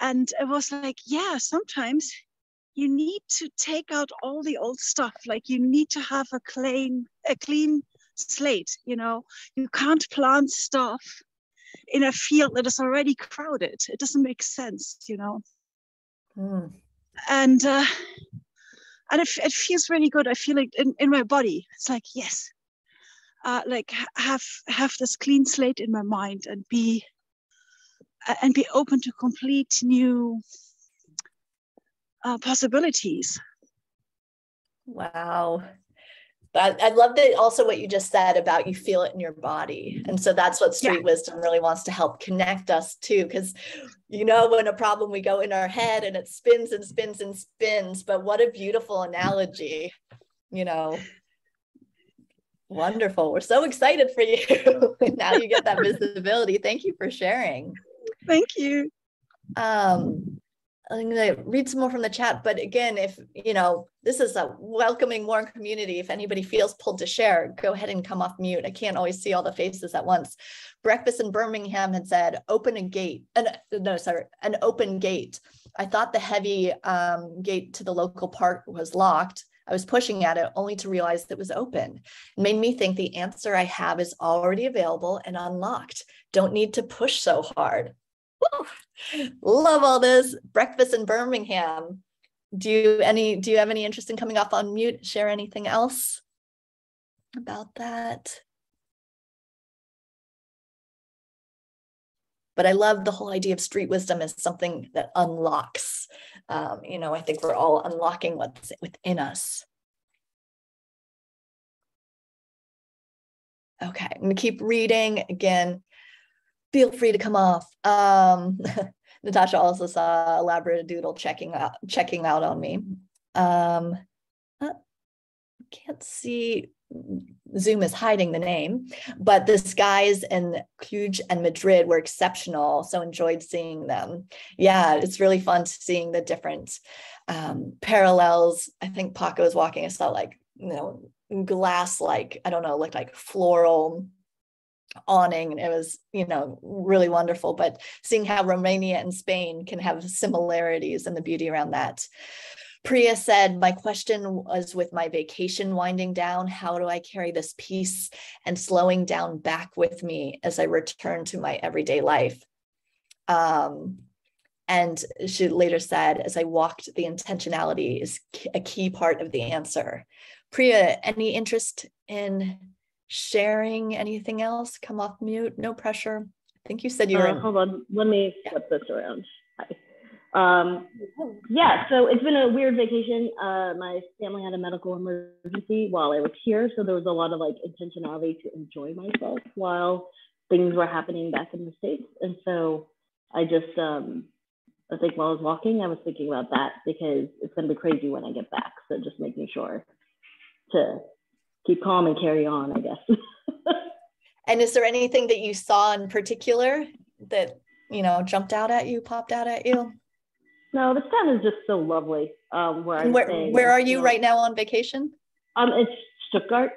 And it was like, yeah, sometimes you need to take out all the old stuff. Like you need to have a clean, a clean slate, you know? You can't plant stuff in a field that is already crowded. It doesn't make sense, you know? Mm. And uh, and it, it feels really good. I feel like in, in my body, it's like, yes, uh, like have have this clean slate in my mind and be and be open to complete new uh, possibilities. Wow. But I love that also what you just said about you feel it in your body. And so that's what Street yeah. Wisdom really wants to help connect us to, because, you know, when a problem, we go in our head and it spins and spins and spins. But what a beautiful analogy, you know. Wonderful. We're so excited for you. Now you get that visibility. Thank you for sharing. Thank you. Um, I'm going to read some more from the chat, but again, if, you know, this is a welcoming, warm community. If anybody feels pulled to share, go ahead and come off mute. I can't always see all the faces at once. Breakfast in Birmingham had said, open a gate, and no, sorry, an open gate. I thought the heavy um, gate to the local park was locked. I was pushing at it only to realize that it was open. It made me think the answer I have is already available and unlocked. Don't need to push so hard. Woo! Love all this. Breakfast in Birmingham. Do you any do you have any interest in coming off on mute? Share anything else about that? But I love the whole idea of street wisdom as something that unlocks. Um, you know, I think we're all unlocking what's within us. Okay, I'm gonna keep reading again. Feel free to come off. Um, Natasha also saw a labradoodle checking out, checking out on me. Um, uh, can't see, Zoom is hiding the name, but the skies in Cluj and Madrid were exceptional. So enjoyed seeing them. Yeah, it's really fun seeing the different um, parallels. I think Paco was walking, I saw like, you know, glass, like, I don't know, looked like floral awning, and it was, you know, really wonderful. But seeing how Romania and Spain can have similarities and the beauty around that. Priya said, my question was, with my vacation winding down, how do I carry this peace and slowing down back with me as I return to my everyday life? Um, and she later said, as I walked, the intentionality is a key part of the answer. Priya, any interest in sharing anything else? Come off mute, no pressure. I think you said you were. Uh, hold on, let me yeah. flip this around. Hi. Um, yeah, so it's been a weird vacation. Uh, my family had a medical emergency while I was here, so there was a lot of like intentionality to enjoy myself while things were happening back in the States. And so I just, um, I think while I was walking, I was thinking about that because it's gonna be crazy when I get back. So just making sure to keep calm and carry on, I guess. And is there anything that you saw in particular that, you know, jumped out at you, popped out at you? No, this town is just so lovely. Um, where I'm where, staying, where are you right now on vacation? Um, it's Stuttgart.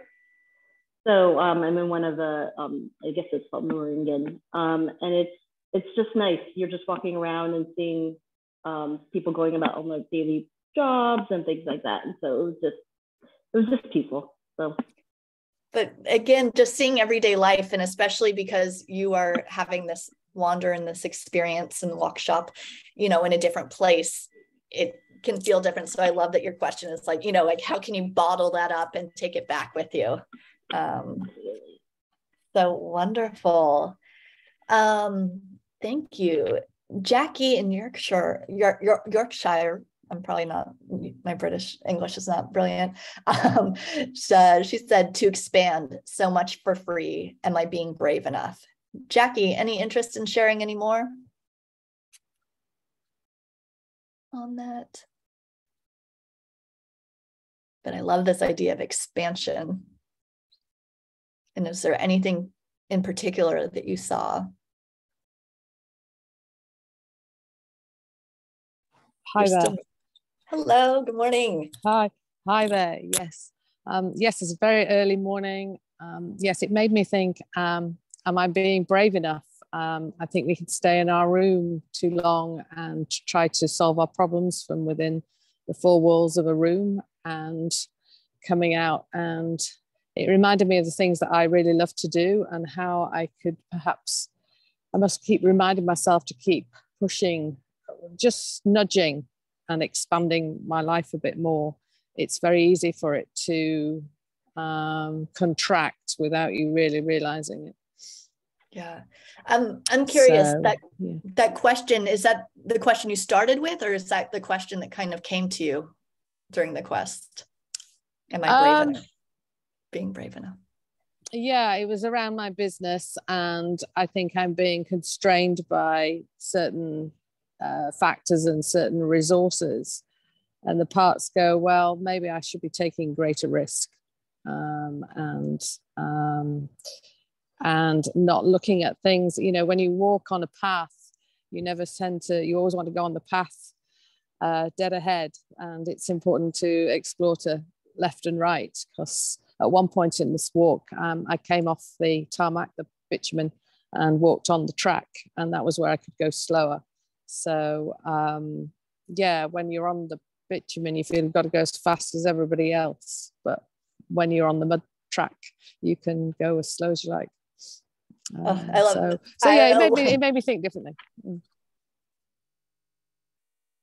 So um, I'm in one of the, um, I guess it's called Meringen. Um, and it's it's just nice. You're just walking around and seeing um, people going about on like daily jobs and things like that. And so it was just it was just peaceful. So. But again, just seeing everyday life, and especially because you are having this wander and this experience and workshop, you know, in a different place, it can feel different. So I love that your question is like, you know, like how can you bottle that up and take it back with you? Um, so wonderful. Um, thank you, Jackie in Yorkshire. York, York, Yorkshire. I'm probably not, my British English is not brilliant. Um, so she said to expand so much for free. Am I being brave enough? Jackie, any interest in sharing any more on that? But I love this idea of expansion. And is there anything in particular that you saw? Hi there. Still... Hello, good morning. Hi, hi there, yes. Um, yes, it's a very early morning. Um, yes, it made me think, um, am I being brave enough? Um, I think we could stay in our room too long and try to solve our problems from within the four walls of a room and coming out. And it reminded me of the things that I really love to do and how I could perhaps, I must keep reminding myself to keep pushing, just nudging and expanding my life a bit more. It's very easy for it to um, contract without you really realizing it. Yeah, um, I'm curious, so, that yeah. that question, is that the question you started with, or is that the question that kind of came to you during the quest? Am I brave um, enough? Being brave enough? Yeah, it was around my business, and I think I'm being constrained by certain uh, factors and certain resources, and the parts go, well, maybe I should be taking greater risk, um, and um, and not looking at things. You know, when you walk on a path, you never tend to, you always want to go on the path uh, dead ahead. And it's important to explore to left and right, because at one point in this walk, um, I came off the tarmac, the bitumen, and walked on the track, and that was where I could go slower. So um, yeah, when you're on the bitumen, you feel you've got to go as fast as everybody else. But when you're on the mud track, you can go as slow as you like. Um, oh, I love so, it. So yeah, it made, me, it made me think differently. Mm.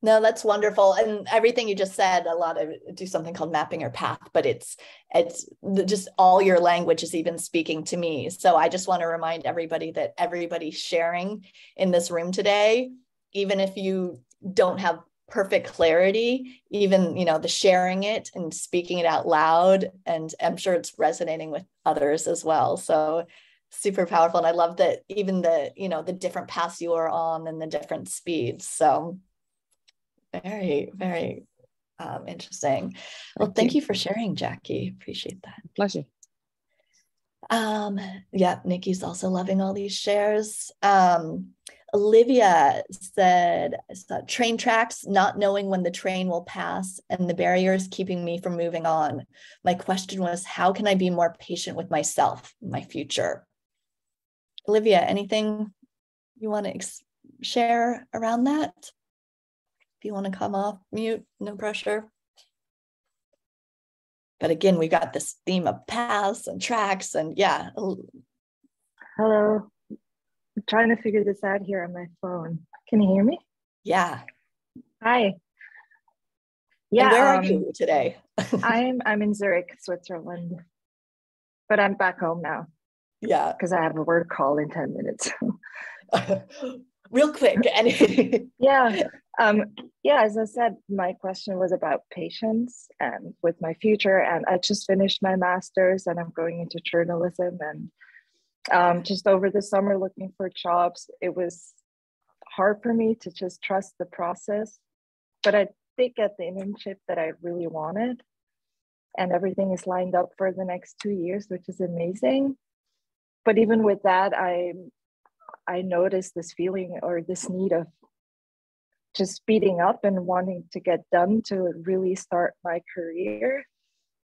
No, that's wonderful. And everything you just said, a lot of do something called mapping your path, but it's it's just all your language is even speaking to me. So I just want to remind everybody that everybody sharing in this room today, even if you don't have perfect clarity, even, you know, the sharing it and speaking it out loud, and I'm sure it's resonating with others as well. So super powerful. And I love that even the, you know, the different paths you are on and the different speeds. So very, very um, interesting. Well, thank you for sharing, Jackie. Appreciate that. Pleasure. Um, yeah, Nikki's also loving all these shares. Um, Olivia said, train tracks, not knowing when the train will pass and the barriers keeping me from moving on. My question was, how can I be more patient with myself, my future? Olivia, anything you want to share around that? If you want to come off mute, no pressure. But again, we've got this theme of paths and tracks and yeah. Hello. I'm trying to figure this out here on my phone. Can you hear me? Yeah. Hi. Yeah. And where um, are you today? I'm I'm in Zurich, Switzerland, but I'm back home now. Yeah. Because I have a word call in ten minutes. Real quick. And yeah. Um, yeah. As I said, my question was about patience and with my future. And I just finished my master's, and I'm going into journalism and. Um, just over the summer looking for jobs, it was hard for me to just trust the process, but I did get the internship that I really wanted, and everything is lined up for the next two years, which is amazing. But even with that, I, I noticed this feeling or this need of just speeding up and wanting to get done to really start my career.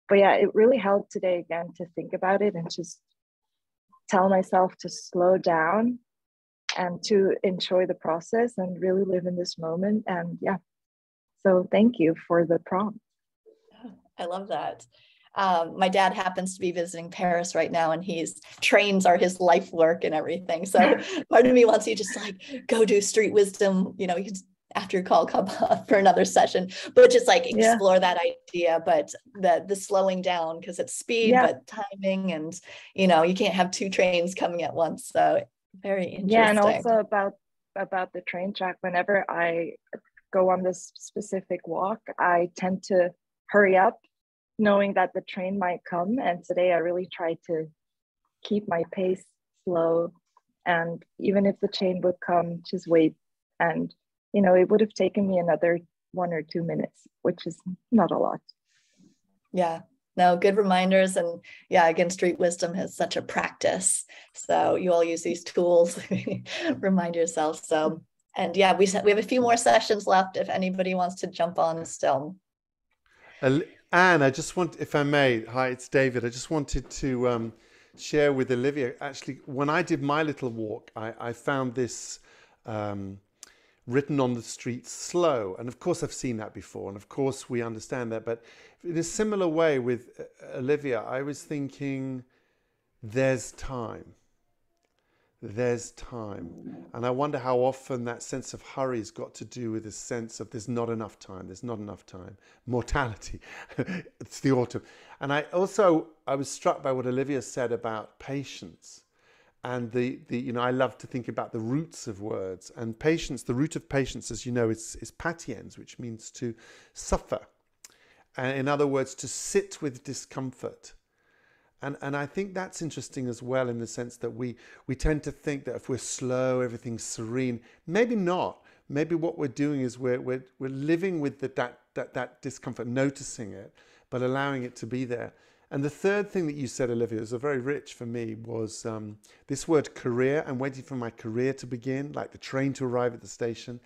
But yeah, it really helped today again to think about it and just tell myself to slow down and to enjoy the process and really live in this moment. And yeah, so thank you for the prompt. I love that. Um, my dad happens to be visiting Paris right now, and he's trains are his life work and everything. So part of me wants you just like go do Street Wisdom, you know, you just, after your call, come up for another session, but just like explore yeah. that idea, but the the slowing down, because it's speed, yeah. but timing, and you know, you can't have two trains coming at once. So very interesting. Yeah, and also about about the train track, whenever I go on this specific walk, I tend to hurry up knowing that the train might come. And today I really tried to keep my pace slow. And even if the train would come, just wait. And, you know, it would have taken me another one or two minutes, which is not a lot. Yeah. No, good reminders. And yeah, again, Street Wisdom has such a practice. So you all use these tools, remind yourself. So, and yeah, we we have a few more sessions left if anybody wants to jump on still. Anne, I just want, if I may, hi, it's David. I just wanted to um, share with Olivia, actually, when I did my little walk, I, I found this um, written on the street, slow. And of course, I've seen that before. And of course, we understand that. But in a similar way with Olivia, I was thinking, there's time. There's time. And I wonder how often that sense of hurry has got to do with this sense of there's not enough time. There's not enough time. Mortality. It's the autumn. And I also, I was struck by what Olivia said about patience. And the, the, you know, I love to think about the roots of words, and patience, the root of patience, as you know, is, is patiens, which means to suffer. And in other words, to sit with discomfort. And, and I think that's interesting as well, in the sense that we, we tend to think that if we're slow, everything's serene. Maybe not. Maybe what we're doing is we're, we're, we're living with the, that, that, that discomfort, noticing it, but allowing it to be there. And the third thing that you said, Olivia, was very rich for me, was um, this word career. I'm waiting for my career to begin, like the train to arrive at the station.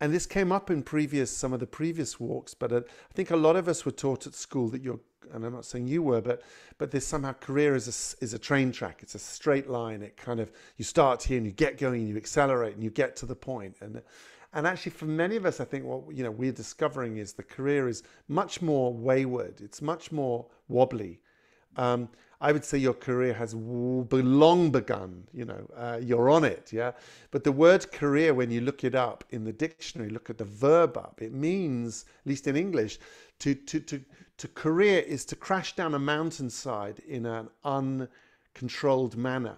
And this came up in previous, some of the previous walks, but uh, I think a lot of us were taught at school that you're, and I'm not saying you were, but but this somehow career is a, is a train track. It's a straight line. It kind of, you start here and you get going, and you accelerate and you get to the point. And, and actually for many of us, I think what you know we're discovering is the career is much more wayward. It's much more wobbly. Um, I would say your career has long begun, you know, uh, you're on it, yeah? But the word career, when you look it up in the dictionary, look at the verb up, it means, at least in English, to, to, to, to career is to crash down a mountainside in an uncontrolled manner.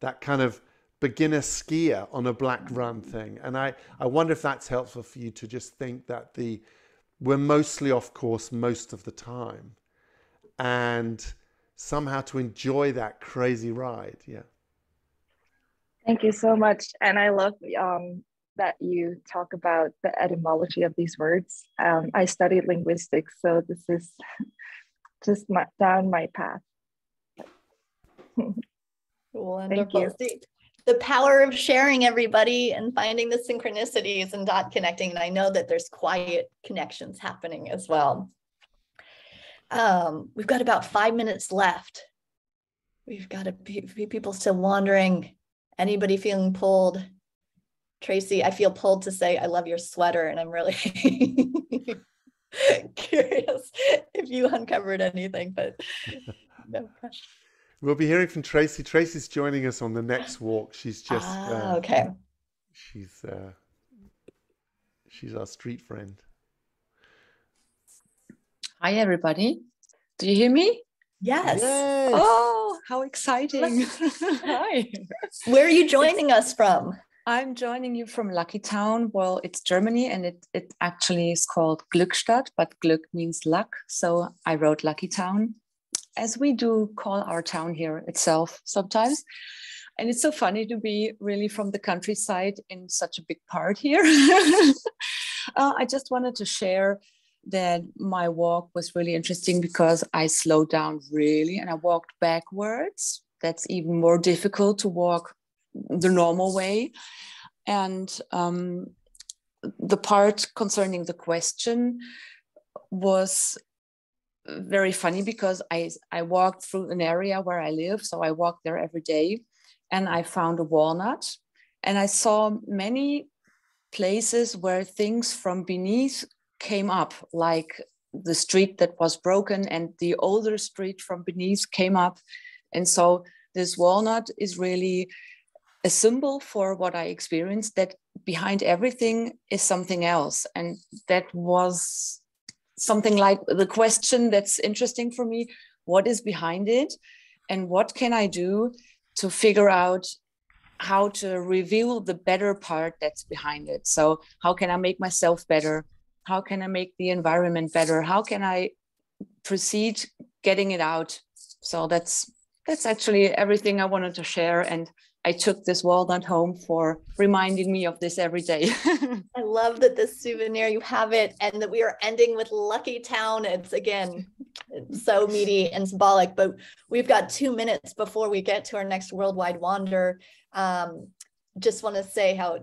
That kind of beginner skier on a black run thing. And I, I wonder if that's helpful for you to just think that the we're mostly off course most of the time. And somehow to enjoy that crazy ride. Yeah. Thank you so much. And I love um, that you talk about the etymology of these words. Um, I studied linguistics, so this is just my, down my path. Wonderful. Thank you. The power of sharing, everybody, and finding the synchronicities and dot connecting. And I know that there's quiet connections happening as well. Um, we've got about five minutes left. We've got a few people still wandering. Anybody feeling pulled? Tracy, I feel pulled to say, I love your sweater. And I'm really curious if you uncovered anything, but no pressure. We'll be hearing from Tracy. Tracy's joining us on the next walk. She's just, ah, uh, okay. She's, uh, she's our street friend. Hi, everybody. Do you hear me? Yes. Yes. Oh, how exciting. Hi. Where are you joining us from? I'm joining you from Lucky Town. Well, it's Germany, and it, it actually is called Glückstadt, but Glück means luck. So I wrote Lucky Town, as we do call our town here itself sometimes. And it's so funny to be really from the countryside in such a big part here. uh, I just wanted to share that my walk was really interesting because I slowed down really and I walked backwards. That's even more difficult to walk the normal way. And um, the part concerning the question was very funny because I, I walked through an area where I live. So I walked there every day and I found a walnut, and I saw many places where things from beneath came up, like the street that was broken and the older street from beneath came up. And so this walnut is really a symbol for what I experienced, that behind everything is something else. And that was something like the question that's interesting for me: what is behind it and what can I do to figure out how to reveal the better part that's behind it. So how can I make myself better? How can I make the environment better? How can I proceed getting it out? So that's that's actually everything I wanted to share. And I took this walnut home for reminding me of this every day. I love that this souvenir, you have it, and that we are ending with Lucky Town. It's again, it's so meaty and symbolic, but we've got two minutes before we get to our next World Wide Wander. Um, just want to say how,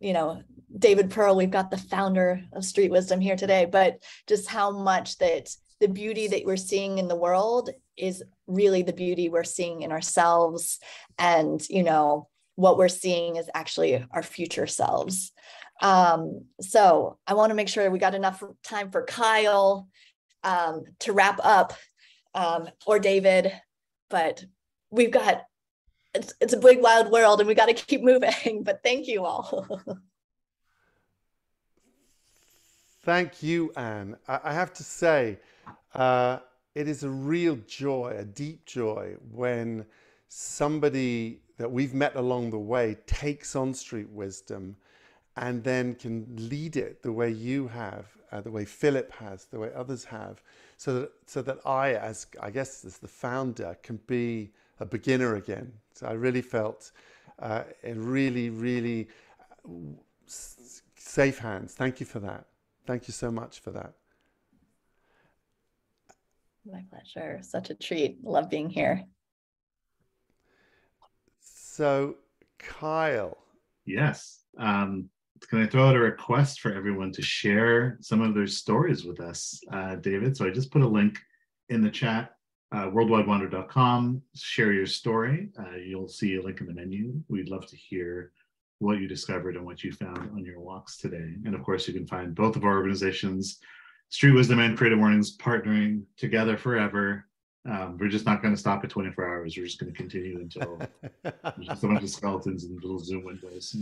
you know, David Pearl, we've got the founder of Street Wisdom here today, but just how much that the beauty that we're seeing in the world is really the beauty we're seeing in ourselves. And, you know, what we're seeing is actually our future selves. Um, so I want to make sure we got enough time for Kyle um, to wrap up um, or David, but we've got, it's, it's a big wild world and we got to keep moving, but thank you all. Thank you, Anne. I have to say, uh, it is a real joy, a deep joy, when somebody that we've met along the way takes on Street Wisdom and then can lead it the way you have, uh, the way Philip has, the way others have, so that, so that I, as I guess as the founder, can be a beginner again. So I really felt uh, in really, really safe hands. Thank you for that. Thank you so much for that. My pleasure. Such a treat. Love being here. So, Kyle. Yes. Um, can I throw out a request for everyone to share some of their stories with us, uh, David? So I just put a link in the chat, uh, world wide wander dot com, share your story. Uh, you'll see a link in the menu. We'd love to hear what you discovered and what you found on your walks today. And of course, you can find both of our organizations, Street Wisdom and Creative Mornings, partnering together forever. Um, we're just not going to stop at twenty-four hours. We're just going to continue until there's just a bunch of skeletons in little Zoom windows.